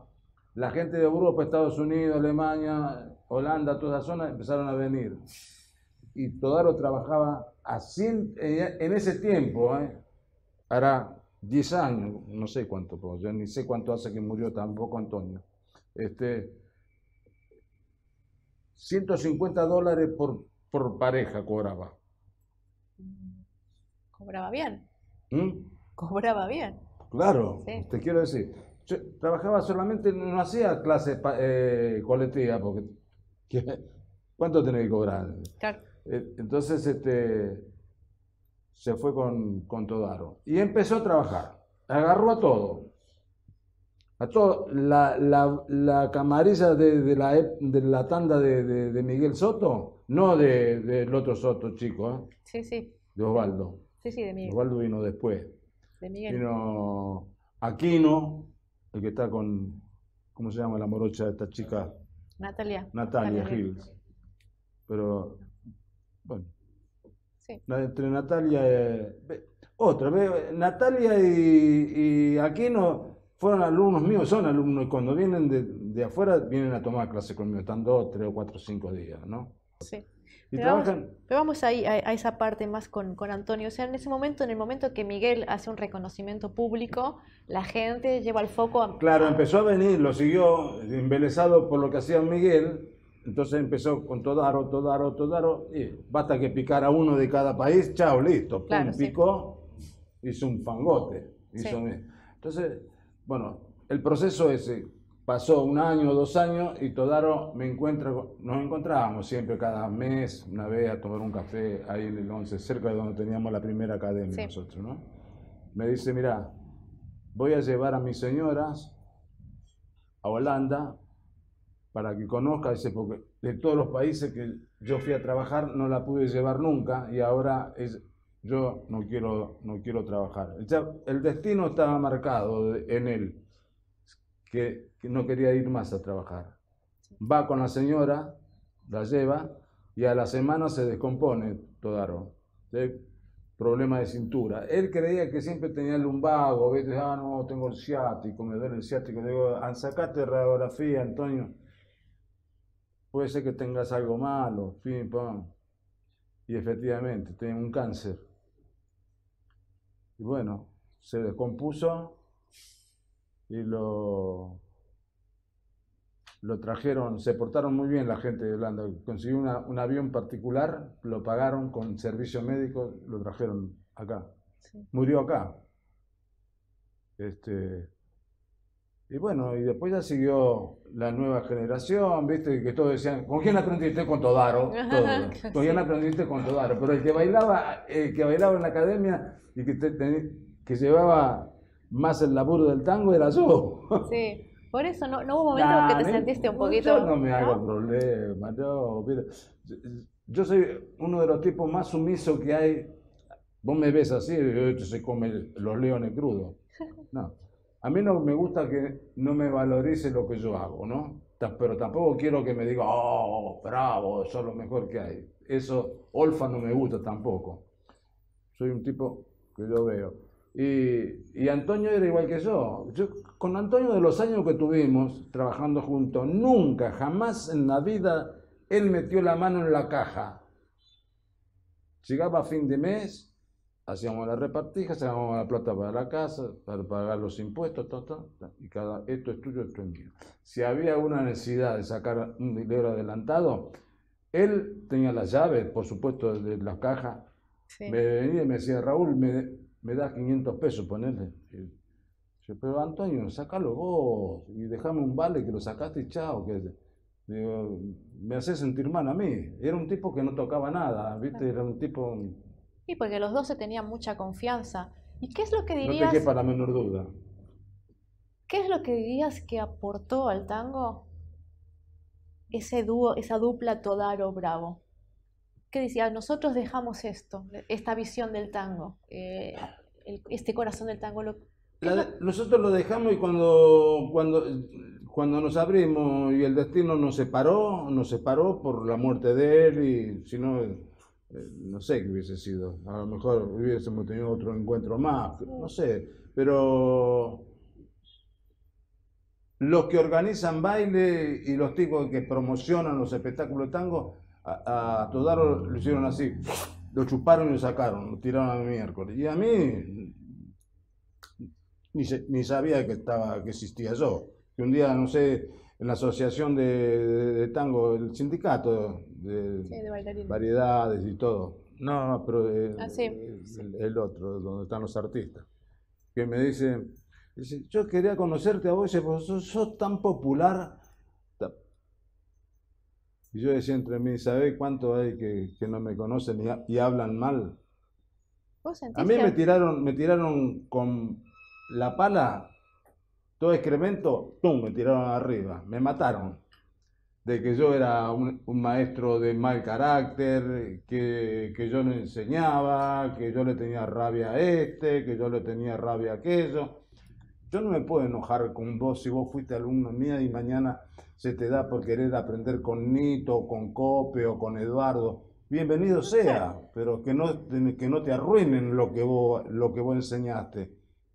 la gente de Europa, Estados Unidos, Alemania, Holanda, todas las zonas empezaron a venir. Y Todaro trabajaba así en, en ese tiempo, ¿eh? Hará diez años, no sé cuánto, yo ni sé cuánto hace que murió tampoco Antonio. Este, ciento cincuenta dólares por, por pareja cobraba. ¿Cobraba bien? ¿Mm? ¿Cobraba bien? Claro, sí. Te quiero decir. Yo trabajaba solamente, no hacía clases eh, colectivas, porque ¿qué? ¿Cuánto tenés que cobrar? Claro. Entonces este, se fue con, con Todaro y empezó a trabajar. Agarró a todo. A todo. La, la, la camarilla de, de, la, de la tanda de, de, de Miguel Zotto, no del de, de otro Zotto chico, ¿eh? Sí, sí. De Osvaldo. Sí, sí, de Miguel. Osvaldo vino después. De Miguel. Vino Aquino. El que está con, ¿cómo se llama la morocha de esta chica? Natalia. Natalia Hills. Pero, bueno. Sí. Entre Natalia y... Otra vez, Natalia y, y Aquino fueron alumnos míos, son alumnos, y cuando vienen de, de afuera vienen a tomar clase conmigo, están dos, tres, cuatro, cinco días, ¿no? Sí. Y pero, trabajan... vamos, pero vamos ahí, a, a esa parte más con, con Antonio. O sea, en ese momento, en el momento que Miguel hace un reconocimiento público, la gente lleva el foco a... Claro, empezó a venir, lo siguió embelesado por lo que hacía Miguel. Entonces empezó con Todaro, Todaro, Todaro, y basta que picara uno de cada país, chao, listo. Claro, pum, sí. Picó, hizo un fangote. Hizo sí. un... Entonces, bueno, el proceso ese pasó un año, dos años, y Todaro me encuentra, nos encontrábamos siempre cada mes, una vez a tomar un café ahí en el once, cerca de donde teníamos la primera academia sí. nosotros, ¿no? Me dice, mira, voy a llevar a mis señoras a Holanda, para que conozca, dice, porque de todos los países que yo fui a trabajar no la pude llevar nunca y ahora es, yo no quiero, no quiero trabajar. Ya, el destino estaba marcado en él, que, que no quería ir más a trabajar. Va con la señora, la lleva y a la semana se descompone Todaro. ¿Sí? Problema de cintura. Él creía que siempre tenía lumbago, ¿ves? Ah, no, tengo el ciático, me duele el ciático. Le digo, sacate radiografía, Antonio. Puede ser que tengas algo malo, pim, pam. Y efectivamente, tenía un cáncer. Y bueno, se descompuso y lo, lo trajeron, se portaron muy bien la gente de Holanda. Consiguió una, un avión particular, lo pagaron con servicio médico, lo trajeron acá. Sí. Murió acá. Este... Y bueno, y después ya siguió la nueva generación, viste, que todos decían, ¿con quién aprendiste? Con Todaro. Todo. ¿Con quién aprendiste? Con Todaro. Pero el que bailaba, el que bailaba en la academia y que, te, te, que llevaba más el laburo del tango era yo. Sí, por eso no, no hubo momentos nah, que te sentiste un poquito. Yo no me hago ¿no? problema, yo, yo, yo soy uno de los tipos más sumisos que hay. Vos me ves así, yo se come los leones crudos. No. A mí no me gusta que no me valorice lo que yo hago, ¿no? Pero tampoco quiero que me diga, oh, bravo, eso es lo mejor que hay. Eso, olfa, no me gusta tampoco. Soy un tipo que yo veo. Y, y Antonio era igual que yo. yo. Con Antonio, de los años que tuvimos trabajando juntos, nunca, jamás en la vida, él metió la mano en la caja. Llegaba a fin de mes, hacíamos la repartija, sacábamos la plata para la casa, para pagar los impuestos, ta, ta, ta, y cada esto es tuyo, esto es mío. Si había alguna necesidad de sacar un dinero adelantado, él tenía las llaves, por supuesto, de las cajas. Sí. Me venía y me decía, Raúl, me, me das quinientos pesos, ponele. Yo, pero Antonio, sacalo vos, y dejame un vale que lo sacaste y chao. Que, digo, me hacés sentir mal a mí. Era un tipo que no tocaba nada, ¿viste? Era un tipo... Sí, porque los dos se tenían mucha confianza. ¿Y qué es lo que dirías? No te quepa la menor duda. ¿Qué es lo que dirías que aportó al tango ese dúo, esa dupla Todaro Bravo? ¿Qué decía? Nosotros dejamos esto, esta visión del tango, eh, el, este corazón del tango. Lo, la, lo... Nosotros lo dejamos y cuando, cuando, cuando nos abrimos y el destino nos separó, nos separó por la muerte de él y si no... No sé qué hubiese sido, a lo mejor hubiésemos tenido otro encuentro más, no sé, pero los que organizan baile y los tipos que promocionan los espectáculos de tango, a, a Todaro lo hicieron así, lo chuparon y lo sacaron, lo tiraron al miércoles. Y a mí ni, ni sabía que, estaba, que existía yo, que un día, no sé, en la asociación de, de, de tango, el sindicato de, sí, de variedades y todo. No, no pero el, ah, sí. el, el otro, donde están los artistas. Que me dice, dice yo quería conocerte a vos, porque sos, sos tan popular. Y yo decía entre mí, ¿sabés cuánto hay que, que no me conocen y, ha, y hablan mal? A mí que... me tiraron, me tiraron con la pala. Todo excremento, ¡pum!, me tiraron arriba, me mataron. De que yo era un, un maestro de mal carácter, que, que yo no enseñaba, que yo le tenía rabia a este, que yo le tenía rabia a aquello. Yo no me puedo enojar con vos si vos fuiste alumno mía y mañana se te da por querer aprender con Nito, o con Cope, o con Eduardo. bienvenido sea, sí, pero que no, que no te arruinen lo que vos, lo que vos enseñaste.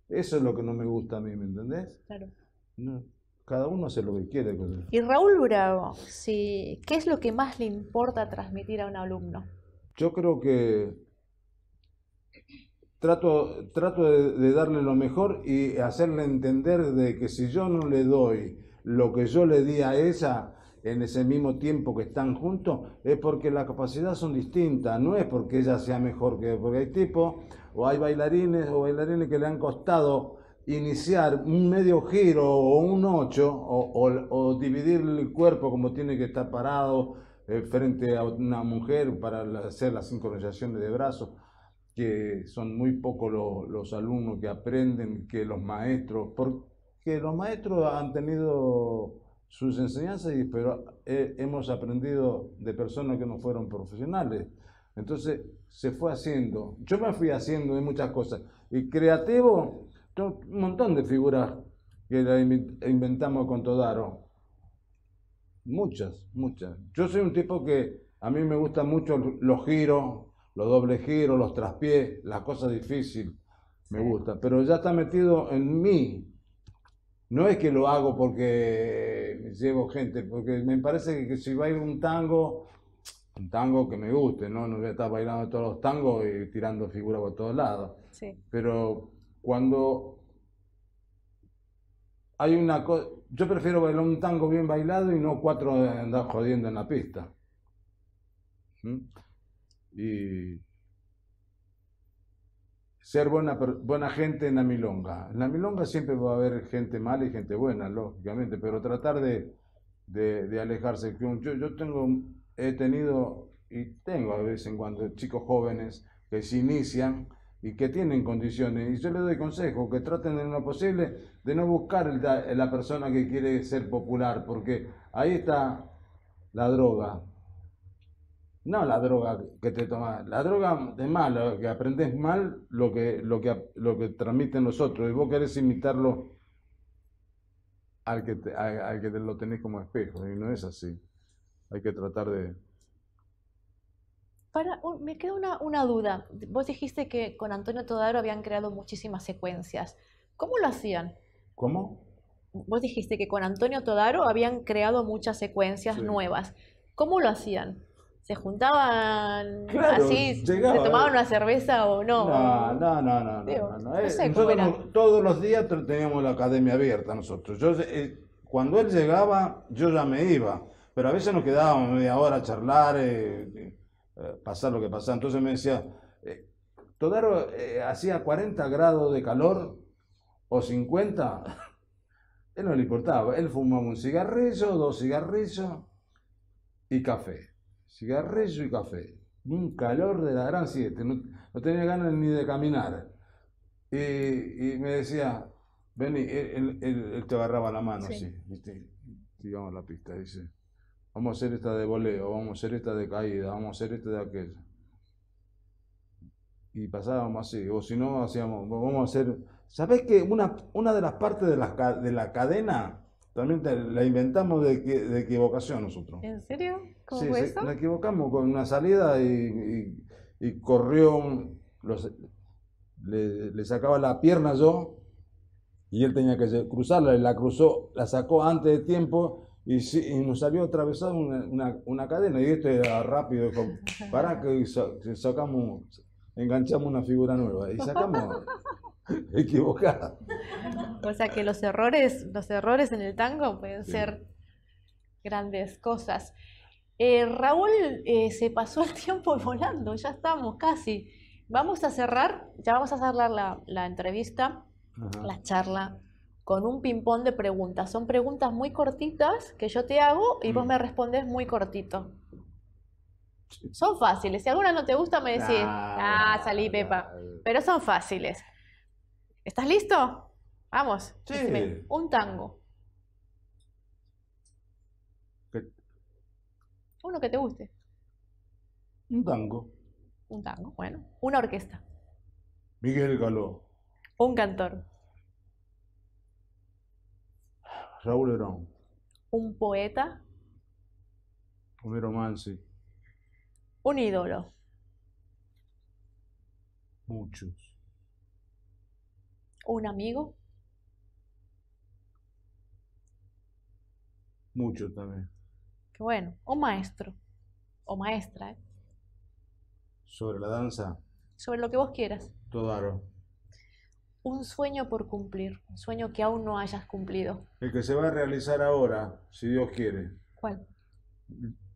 Eso es lo que no me gusta a mí, ¿me entendés? Claro. No, cada uno hace lo que quiere. Y Raúl Bravo, sí, ¿qué es lo que más le importa transmitir a un alumno? Yo creo que trato, trato de, de darle lo mejor y hacerle entender de que si yo no le doy lo que yo le di a ella en ese mismo tiempo que están juntos, es porque las capacidades son distintas, no es porque ella sea mejor que yo, porque hay tipos, o hay bailarines o bailarines que le han costado iniciar un medio giro o un ocho, o, o, o dividir el cuerpo como tiene que estar parado eh, frente a una mujer para hacer las sincronizaciones de brazos, que son muy pocos los, los alumnos que aprenden, que los maestros, porque los maestros han tenido sus enseñanzas, y, pero eh, hemos aprendido de personas que no fueron profesionales. Entonces se fue haciendo, yo me fui haciendo de muchas cosas, y creativo, yo, un montón de figuras que la in inventamos con Todaro, muchas, muchas. Yo soy un tipo que a mí me gustan mucho los giros, los dobles giros, los traspiés, las cosas difíciles, me sí. gusta, pero ya está metido en mí. No es que lo hago porque llevo gente, porque me parece que si bailo un tango, un tango que me guste, no, no voy a estar bailando todos los tangos y tirando figuras por todos lados. Sí. Pero cuando hay una cosa, yo prefiero bailar un tango bien bailado y no cuatro andar jodiendo en la pista. ¿Mm? Y ser buena, buena gente en la milonga. En la milonga siempre va a haber gente mala y gente buena, lógicamente, pero tratar de, de, de alejarse. Yo, yo tengo, he tenido y tengo a veces en cuando chicos jóvenes que se inician y que tienen condiciones, y yo les doy consejo, que traten en lo posible de no buscar la, la persona que quiere ser popular, porque ahí está la droga. No la droga que te tomas, la droga es mala, que aprendes mal lo que, lo que, lo que transmiten los otros, y vos querés imitarlo al que, te, al, al que te lo tenés como espejo, y no es así. Hay que tratar de... Para, me queda una, una duda. Vos dijiste que con Antonio Todaro habían creado muchísimas secuencias. ¿Cómo lo hacían? ¿Cómo? Vos dijiste que con Antonio Todaro habían creado muchas secuencias sí. nuevas. ¿Cómo lo hacían? ¿Se juntaban claro, así? Llegaba, ¿se tomaban eh. una cerveza o no? No, no, no, no. Digo, no, no, no. Eh, no sé, nosotros, todos los días teníamos la academia abierta nosotros. Yo, eh, cuando él llegaba, yo ya me iba. Pero a veces nos quedábamos media hora a charlar, eh, eh, pasar lo que pasaba. Entonces me decía, eh, Todaro eh, hacía cuarenta grados de calor o cincuenta. Él no le importaba. Él fumaba un cigarrillo, dos cigarrillos y café. Cigarrillo y café, un calor de la gran siete, no, no tenía ganas ni de caminar. Y, y me decía, vení, él, él, él te agarraba la mano, sí. así, ¿viste? Digamos la pista, dice, vamos a hacer esta de voleo, vamos a hacer esta de caída, vamos a hacer esta de aquella. Y pasábamos así, o si no, hacíamos, vamos a hacer... ¿Sabés que una, una de las partes de la, de la cadena... También la inventamos de, de equivocación nosotros. ¿En serio? ¿Cómo sí, fue se, eso? La equivocamos con una salida y, y, y corrió, un, los, le, le sacaba la pierna yo y él tenía que cruzarla y la cruzó, la sacó antes de tiempo y, y nos salió atravesado una, una, una cadena y esto era rápido, con, pará que sacamos, enganchamos una figura nueva y sacamos... equivocada. O sea que los errores, los errores en el tango pueden sí. ser grandes cosas. Eh, Raúl, eh, se pasó el tiempo volando, ya estamos casi. Vamos a cerrar, ya vamos a cerrar la, la entrevista, Ajá. la charla, con un ping-pong de preguntas. Son preguntas muy cortitas que yo te hago y mm. vos me respondés muy cortito. Son fáciles, si alguna no te gusta me decís, nah, ah, salí nah, Pepa, nah. pero son fáciles. ¿Estás listo? Vamos. Sí. Decime, un tango. ¿Qué? Uno que te guste. Un tango. Un tango, bueno. Una orquesta. Miguel Caló. Un cantor. Raúl Berón. Un poeta. Homero Manzi. Un ídolo. Muchos. Un amigo. Muchos también. Qué bueno. Un maestro. O maestra. ¿eh? Sobre la danza. Sobre lo que vos quieras. Todaro. Un sueño por cumplir. Un sueño que aún no hayas cumplido. El que se va a realizar ahora, si Dios quiere. ¿Cuál?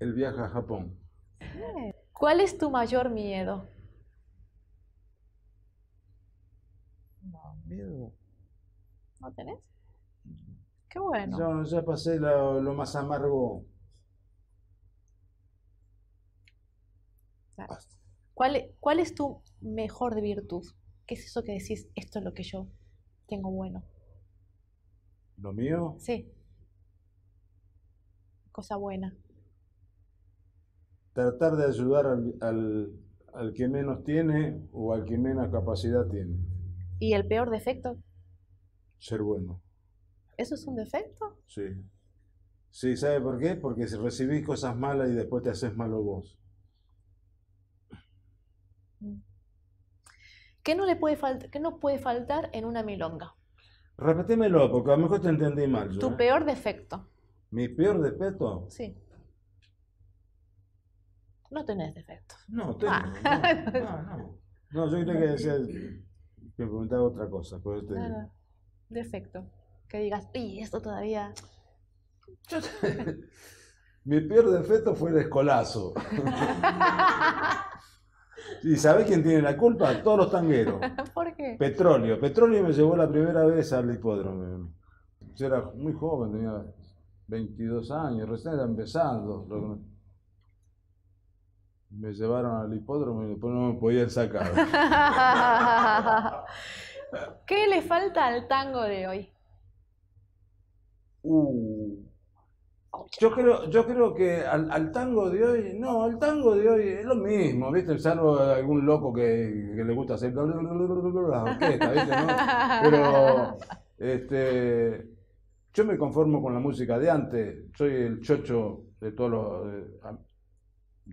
El viaje a Japón. Eh. ¿Cuál es tu mayor miedo? No, miedo. ¿No tenés? Qué bueno. Yo ya pasé lo, lo más amargo. Claro. ¿Cuál, ¿Cuál es tu mejor virtud? ¿Qué es eso que decís, esto es lo que yo tengo bueno? ¿Lo mío? Sí. Cosa buena. Tratar de ayudar al, al, al que menos tiene o al que menos capacidad tiene. ¿Y el peor defecto? Ser bueno. ¿Eso es un defecto? Sí. Sí, ¿sabe por qué? Porque si recibís cosas malas y después te haces malo vos. ¿Qué no le puede faltar, qué no puede faltar en una milonga? Repetímelo, porque a lo mejor te entendí mal. ¿Tu eh? peor defecto? ¿Mi peor defecto? Sí. No tenés defectos. No, tengo. Ah. No, no, no. No, yo creo que decía que preguntaba otra cosa. Pero te... no, no. Defecto. Que digas, uy, esto todavía... Mi peor defecto fue el escolazo. ¿Y sabés quién tiene la culpa? Todos los tangueros. ¿Por qué? Petróleo. Petróleo me llevó la primera vez al hipódromo. Yo era muy joven, tenía veintidós años, recién era empezando. Me llevaron al hipódromo y después no me podían sacar. ¿Qué le falta al tango de hoy? Uh, yo creo, yo creo que al, al tango de hoy, no, al tango de hoy es lo mismo, ¿viste? Salvo algún loco que, que le gusta hacer bla, bla, bla, bla, bla, bla, las orquestas, ¿viste? ¿No? Pero este, yo me conformo con la música de antes, soy el chocho de todos los... De,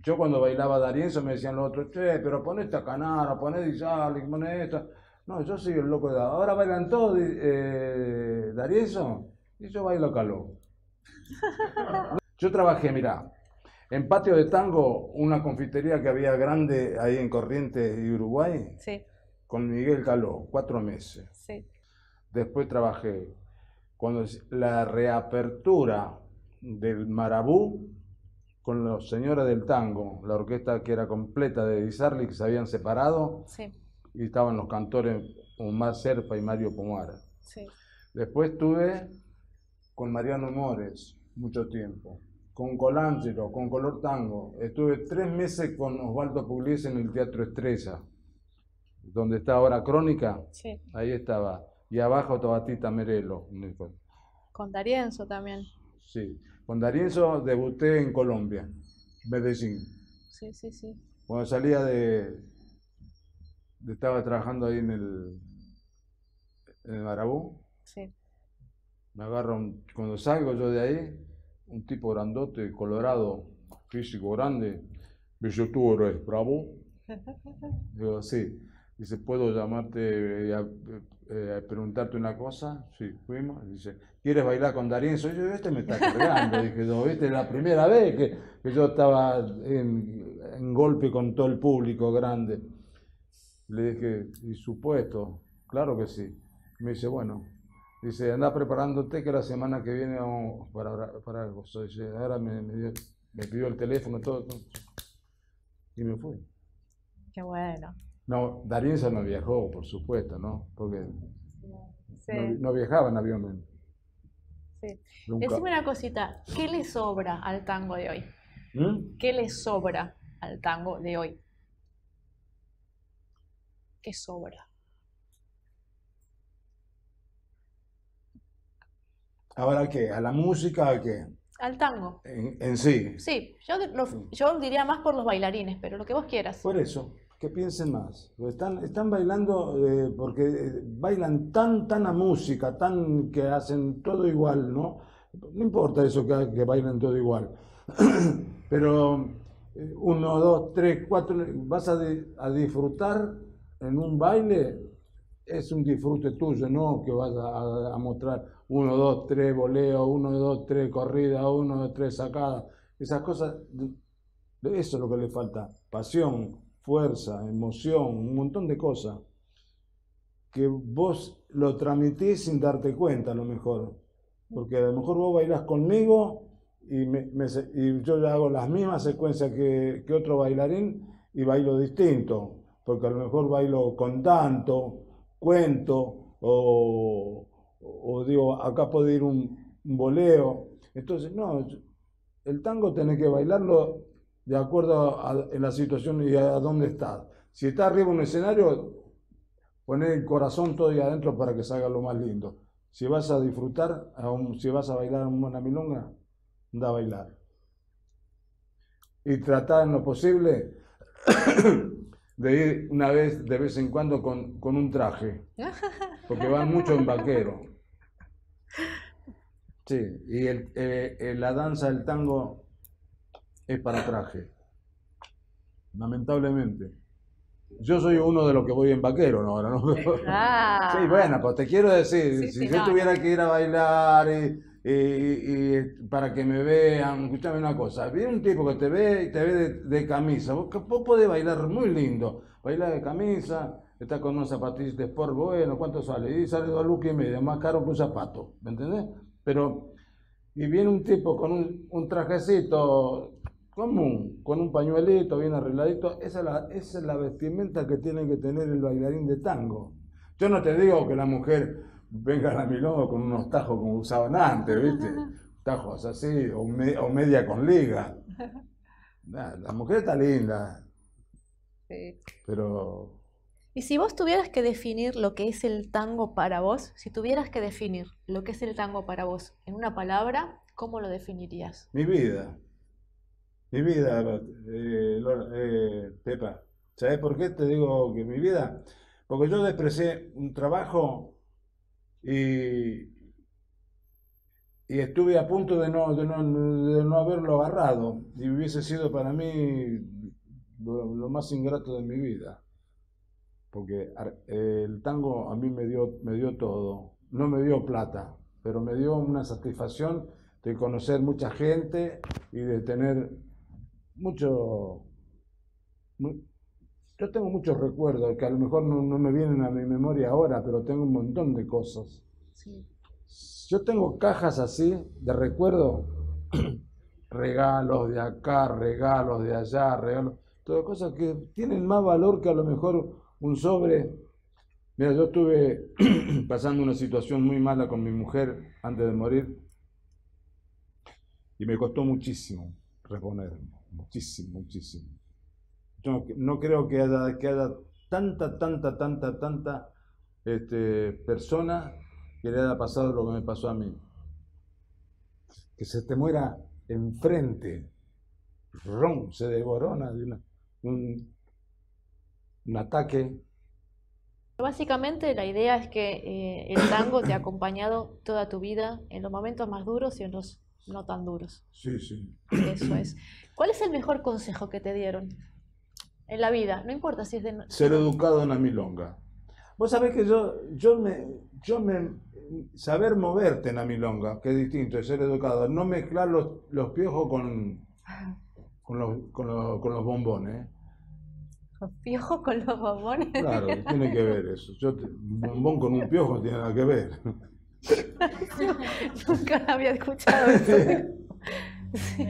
yo cuando bailaba D'Arienzo me decían los otros, che, pero pon esta canara, pon Bizarli, pon esta. No, yo soy el loco de... Ahora bailan todos eh, D'Arienzo y yo bailo Caló. Yo trabajé, mirá, en Patio de Tango, una confitería que había grande ahí en Corrientes y Uruguay, sí. Con Miguel Caló, cuatro meses. Sí. Después trabajé cuando la reapertura del Marabú, con los señores del tango, la orquesta que era completa de Bizarli, que se habían separado, sí. Y estaban los cantores Omar Serpa y Mario Pumara. Sí. Después estuve con Mariano Mores mucho tiempo, con Colangelo, con Color Tango. Estuve tres meses con Osvaldo Pugliese en el Teatro Estrella, donde está ahora Crónica, sí. Ahí estaba, y abajo Tabatita Merelo. Con D'Arienzo también. Sí. Con D'Arienzo debuté en Colombia, Medellín. Sí, sí, sí. Cuando salía de... de estaba trabajando ahí en el... en el Marabú. Sí. Me agarra un... Cuando salgo yo de ahí, un tipo grandote, colorado, físico grande. Me dice, ¿tú eres Bravo? Digo, sí. Dice, ¿puedo llamarte a, a, a preguntarte una cosa? Sí, fuimos. Dice, ¿quieres bailar con D'Arienzo? Y yo, este me está cargando. Dije, no, viste, es la primera vez que, que yo estaba en, en golpe con todo el público grande. Le dije, ¿y supuesto? Claro que sí. Me dice, bueno, dice, anda preparándote que la semana que viene vamos para, para algo. Dice, ahora me, me, dio, me pidió el teléfono, todo, todo. Y me fui. Qué bueno. No, D'Arienzo no viajó, por supuesto, ¿no? Porque sí. no, no viajaba en avión. Sí. Nunca. Decime una cosita, ¿qué le sobra al tango de hoy? ¿Mm? ¿Qué le sobra al tango de hoy? ¿Qué sobra? ¿Ahora qué? ¿A la música o qué? Al tango. En, en sí. Sí, yo, lo, yo diría más por los bailarines, pero lo que vos quieras. Por eso. Que piensen más, están, están bailando eh, porque eh, bailan tan, tan a música, tan que hacen todo igual, ¿no? No importa eso que, que bailan todo igual, pero eh, uno, dos, tres, cuatro, vas a, de, a disfrutar en un baile, es un disfrute tuyo, no que vas a, a mostrar uno, dos, tres, voleo, uno, dos, tres, corrida, uno, dos, tres, sacada. Esas cosas, eso es lo que le falta, pasión, fuerza, emoción, un montón de cosas que vos lo transmitís sin darte cuenta a lo mejor, porque a lo mejor vos bailás conmigo y, me, me, y yo hago las mismas secuencias que, que otro bailarín y bailo distinto, porque a lo mejor bailo con tanto, cuento o, o digo acá puede ir un, un voleo. Entonces no, el tango tenés que bailarlo de acuerdo a, a la situación y a, a dónde estás. Si está arriba un escenario, poner el corazón todo ahí adentro para que salga lo más lindo. Si vas a disfrutar, a un, si vas a bailar una milonga, anda a bailar. Y tratar en lo posible de ir una vez, de vez en cuando con, con un traje. Porque van mucho en vaquero. Sí, y el, eh, la danza del tango es para traje. Lamentablemente. Yo soy uno de los que voy en vaquero, ¿no? Ahora, ¿no? Ah. Sí, bueno, pues te quiero decir, sí, si sí, yo no. tuviera que ir a bailar y, y, y para que me vean, escúchame una cosa, viene un tipo que te ve y te ve de, de camisa, vos, vos podés bailar muy lindo, bailar de camisa, estás con unos zapatillas de sport, bueno, ¿cuánto sale? Y sale dos lucas y media, más caro que un zapato, ¿me entendés? Pero, y viene un tipo con un, un trajecito común, con un pañuelito bien arregladito, esa es, la, esa es la vestimenta que tiene que tener el bailarín de tango. Yo no te digo que la mujer venga a la milonga con unos tajos como usaban antes, ¿viste? Tajos así, o, me, o media con liga. Nah, la mujer está linda, sí. Pero... Y si vos tuvieras que definir lo que es el tango para vos, si tuvieras que definir lo que es el tango para vos en una palabra, ¿cómo lo definirías? Mi vida. Mi vida, eh, eh, Pepa, ¿sabes por qué te digo que mi vida? Porque yo desprecié un trabajo y, y estuve a punto de no, de, no, de no haberlo agarrado y hubiese sido para mí lo, lo más ingrato de mi vida. Porque el tango a mí me dio, me dio todo, no me dio plata, pero me dio una satisfacción de conocer mucha gente y de tener... Mucho, muy, yo tengo muchos recuerdos que a lo mejor no, no me vienen a mi memoria ahora, pero tengo un montón de cosas. Sí. Yo tengo cajas así de recuerdos, regalos de acá, regalos de allá, regalos, todas cosas que tienen más valor que a lo mejor un sobre. Mira, yo estuve pasando una situación muy mala con mi mujer antes de morir y me costó muchísimo reponerme. Muchísimo, muchísimo. Yo no, no creo que haya, que haya tanta, tanta, tanta, tanta este, persona que le haya pasado lo que me pasó a mí. Que se te muera enfrente, ron, se devorona de una, un, un ataque. Básicamente la idea es que eh, el tango te ha acompañado toda tu vida en los momentos más duros y en los no tan duros. Sí, sí. Eso es. ¿Cuál es el mejor consejo que te dieron en la vida? No importa si es de... Ser educado en la milonga. Vos sabés que yo, yo me... yo me saber moverte en la milonga, que es distinto, es ser educado. No mezclar los, los piojos con, con, los, con, los, con los bombones. ¿Los piojos con los bombones? Claro, tiene que ver eso. Yo, un bombón con un piojo tiene nada que ver. Nunca había escuchado eso. Sí.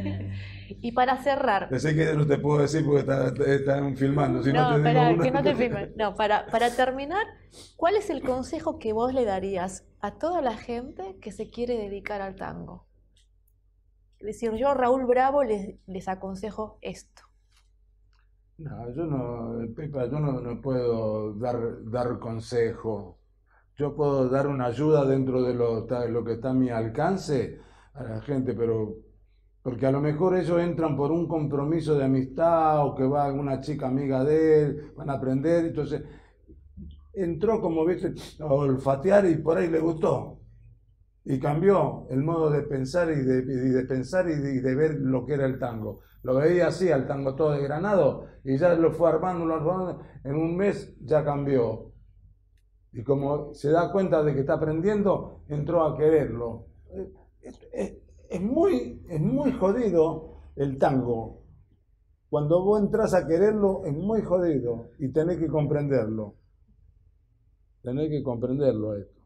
Y para cerrar, yo sé que no te puedo decir porque están, están filmando, si no, no te para digo que no te filmen. No, para, para terminar, ¿cuál es el consejo que vos le darías a toda la gente que se quiere dedicar al tango? Es decir, yo, Raúl Bravo, les, les aconsejo esto. No, yo no, Pepa, yo no, no puedo dar, dar consejo. Yo puedo dar una ayuda dentro de lo, de lo que está a mi alcance a la gente, pero porque a lo mejor ellos entran por un compromiso de amistad o que va una chica amiga de él, van a aprender, entonces entró como viste a olfatear y por ahí le gustó. Y cambió el modo de pensar y de, y de pensar y de, y de ver lo que era el tango. Lo veía así, al tango todo desgranado, y ya lo fue armando, lo armando, en un mes ya cambió. Y como se da cuenta de que está aprendiendo, entró a quererlo. Es, es, es, muy, es muy jodido el tango. Cuando vos entras a quererlo, es muy jodido y tenés que comprenderlo. Tenés que comprenderlo esto.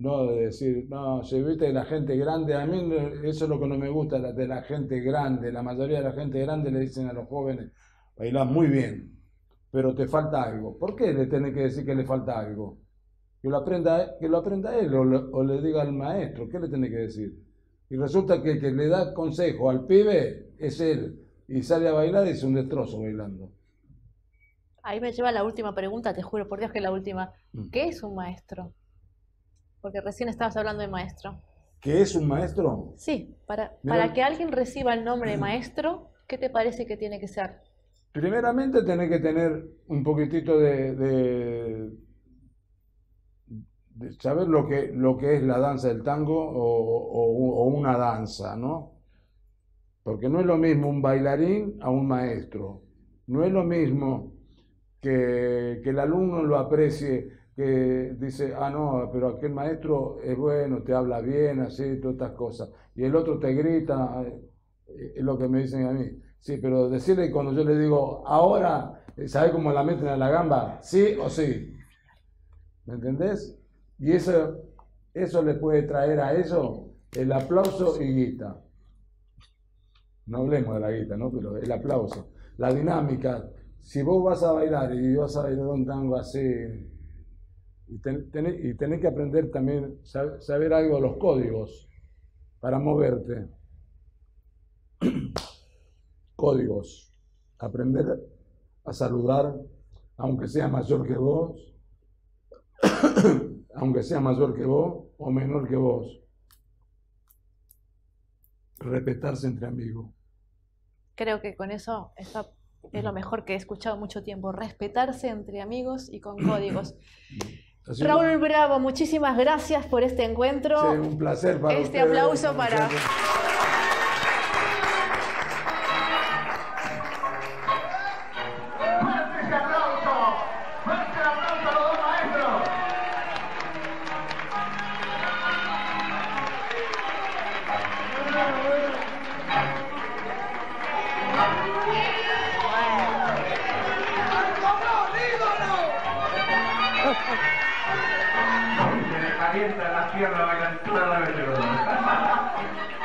No de decir, no, si viste la gente grande, a mí eso es lo que no me gusta de la gente grande. La mayoría de la gente grande le dicen a los jóvenes, bailás muy bien, pero te falta algo. ¿Por qué le tenés que decir que le falta algo? Que lo aprenda, que lo aprenda él o, lo, o le diga al maestro, ¿qué le tenés que decir? Y resulta que el que le da consejo al pibe es él, y sale a bailar y es un destrozo bailando. Ahí me lleva la última pregunta, te juro por Dios que es la última. ¿Qué es un maestro? Porque recién estabas hablando de maestro. ¿Qué es un maestro? Sí, para, para que alguien reciba el nombre de maestro, ¿qué te parece que tiene que ser? Primeramente tenés que tener un poquitito de, de, de saber lo que, lo que es la danza del tango o, o, o una danza, ¿no? Porque no es lo mismo un bailarín a un maestro. No es lo mismo que, que el alumno lo aprecie, que dice, ah no, pero aquel maestro es bueno, te habla bien, así, todas estas cosas. Y el otro te grita, es lo que me dicen a mí. Sí, pero decirle cuando yo le digo, ahora, ¿sabés cómo la meten a la gamba? Sí o sí. ¿Me entendés? Y eso, eso le puede traer a eso el aplauso y guita. No hablemos de la guita, ¿no? Pero el aplauso. La dinámica. Si vos vas a bailar y vas a bailar un tango así... Y, ten, ten, y tenés que aprender también, saber, saber algo de los códigos para moverte. Códigos. Aprender a saludar, aunque sea mayor que vos, aunque sea mayor que vos o menor que vos. Respetarse entre amigos. Creo que con eso está... Es lo mejor que he escuchado mucho tiempo. Respetarse entre amigos y con códigos. Así Raúl bien. Bravo, muchísimas gracias por este encuentro. Sí, un placer para Este ustedes, aplauso para... para... Se me calienta la pierna, la canción de la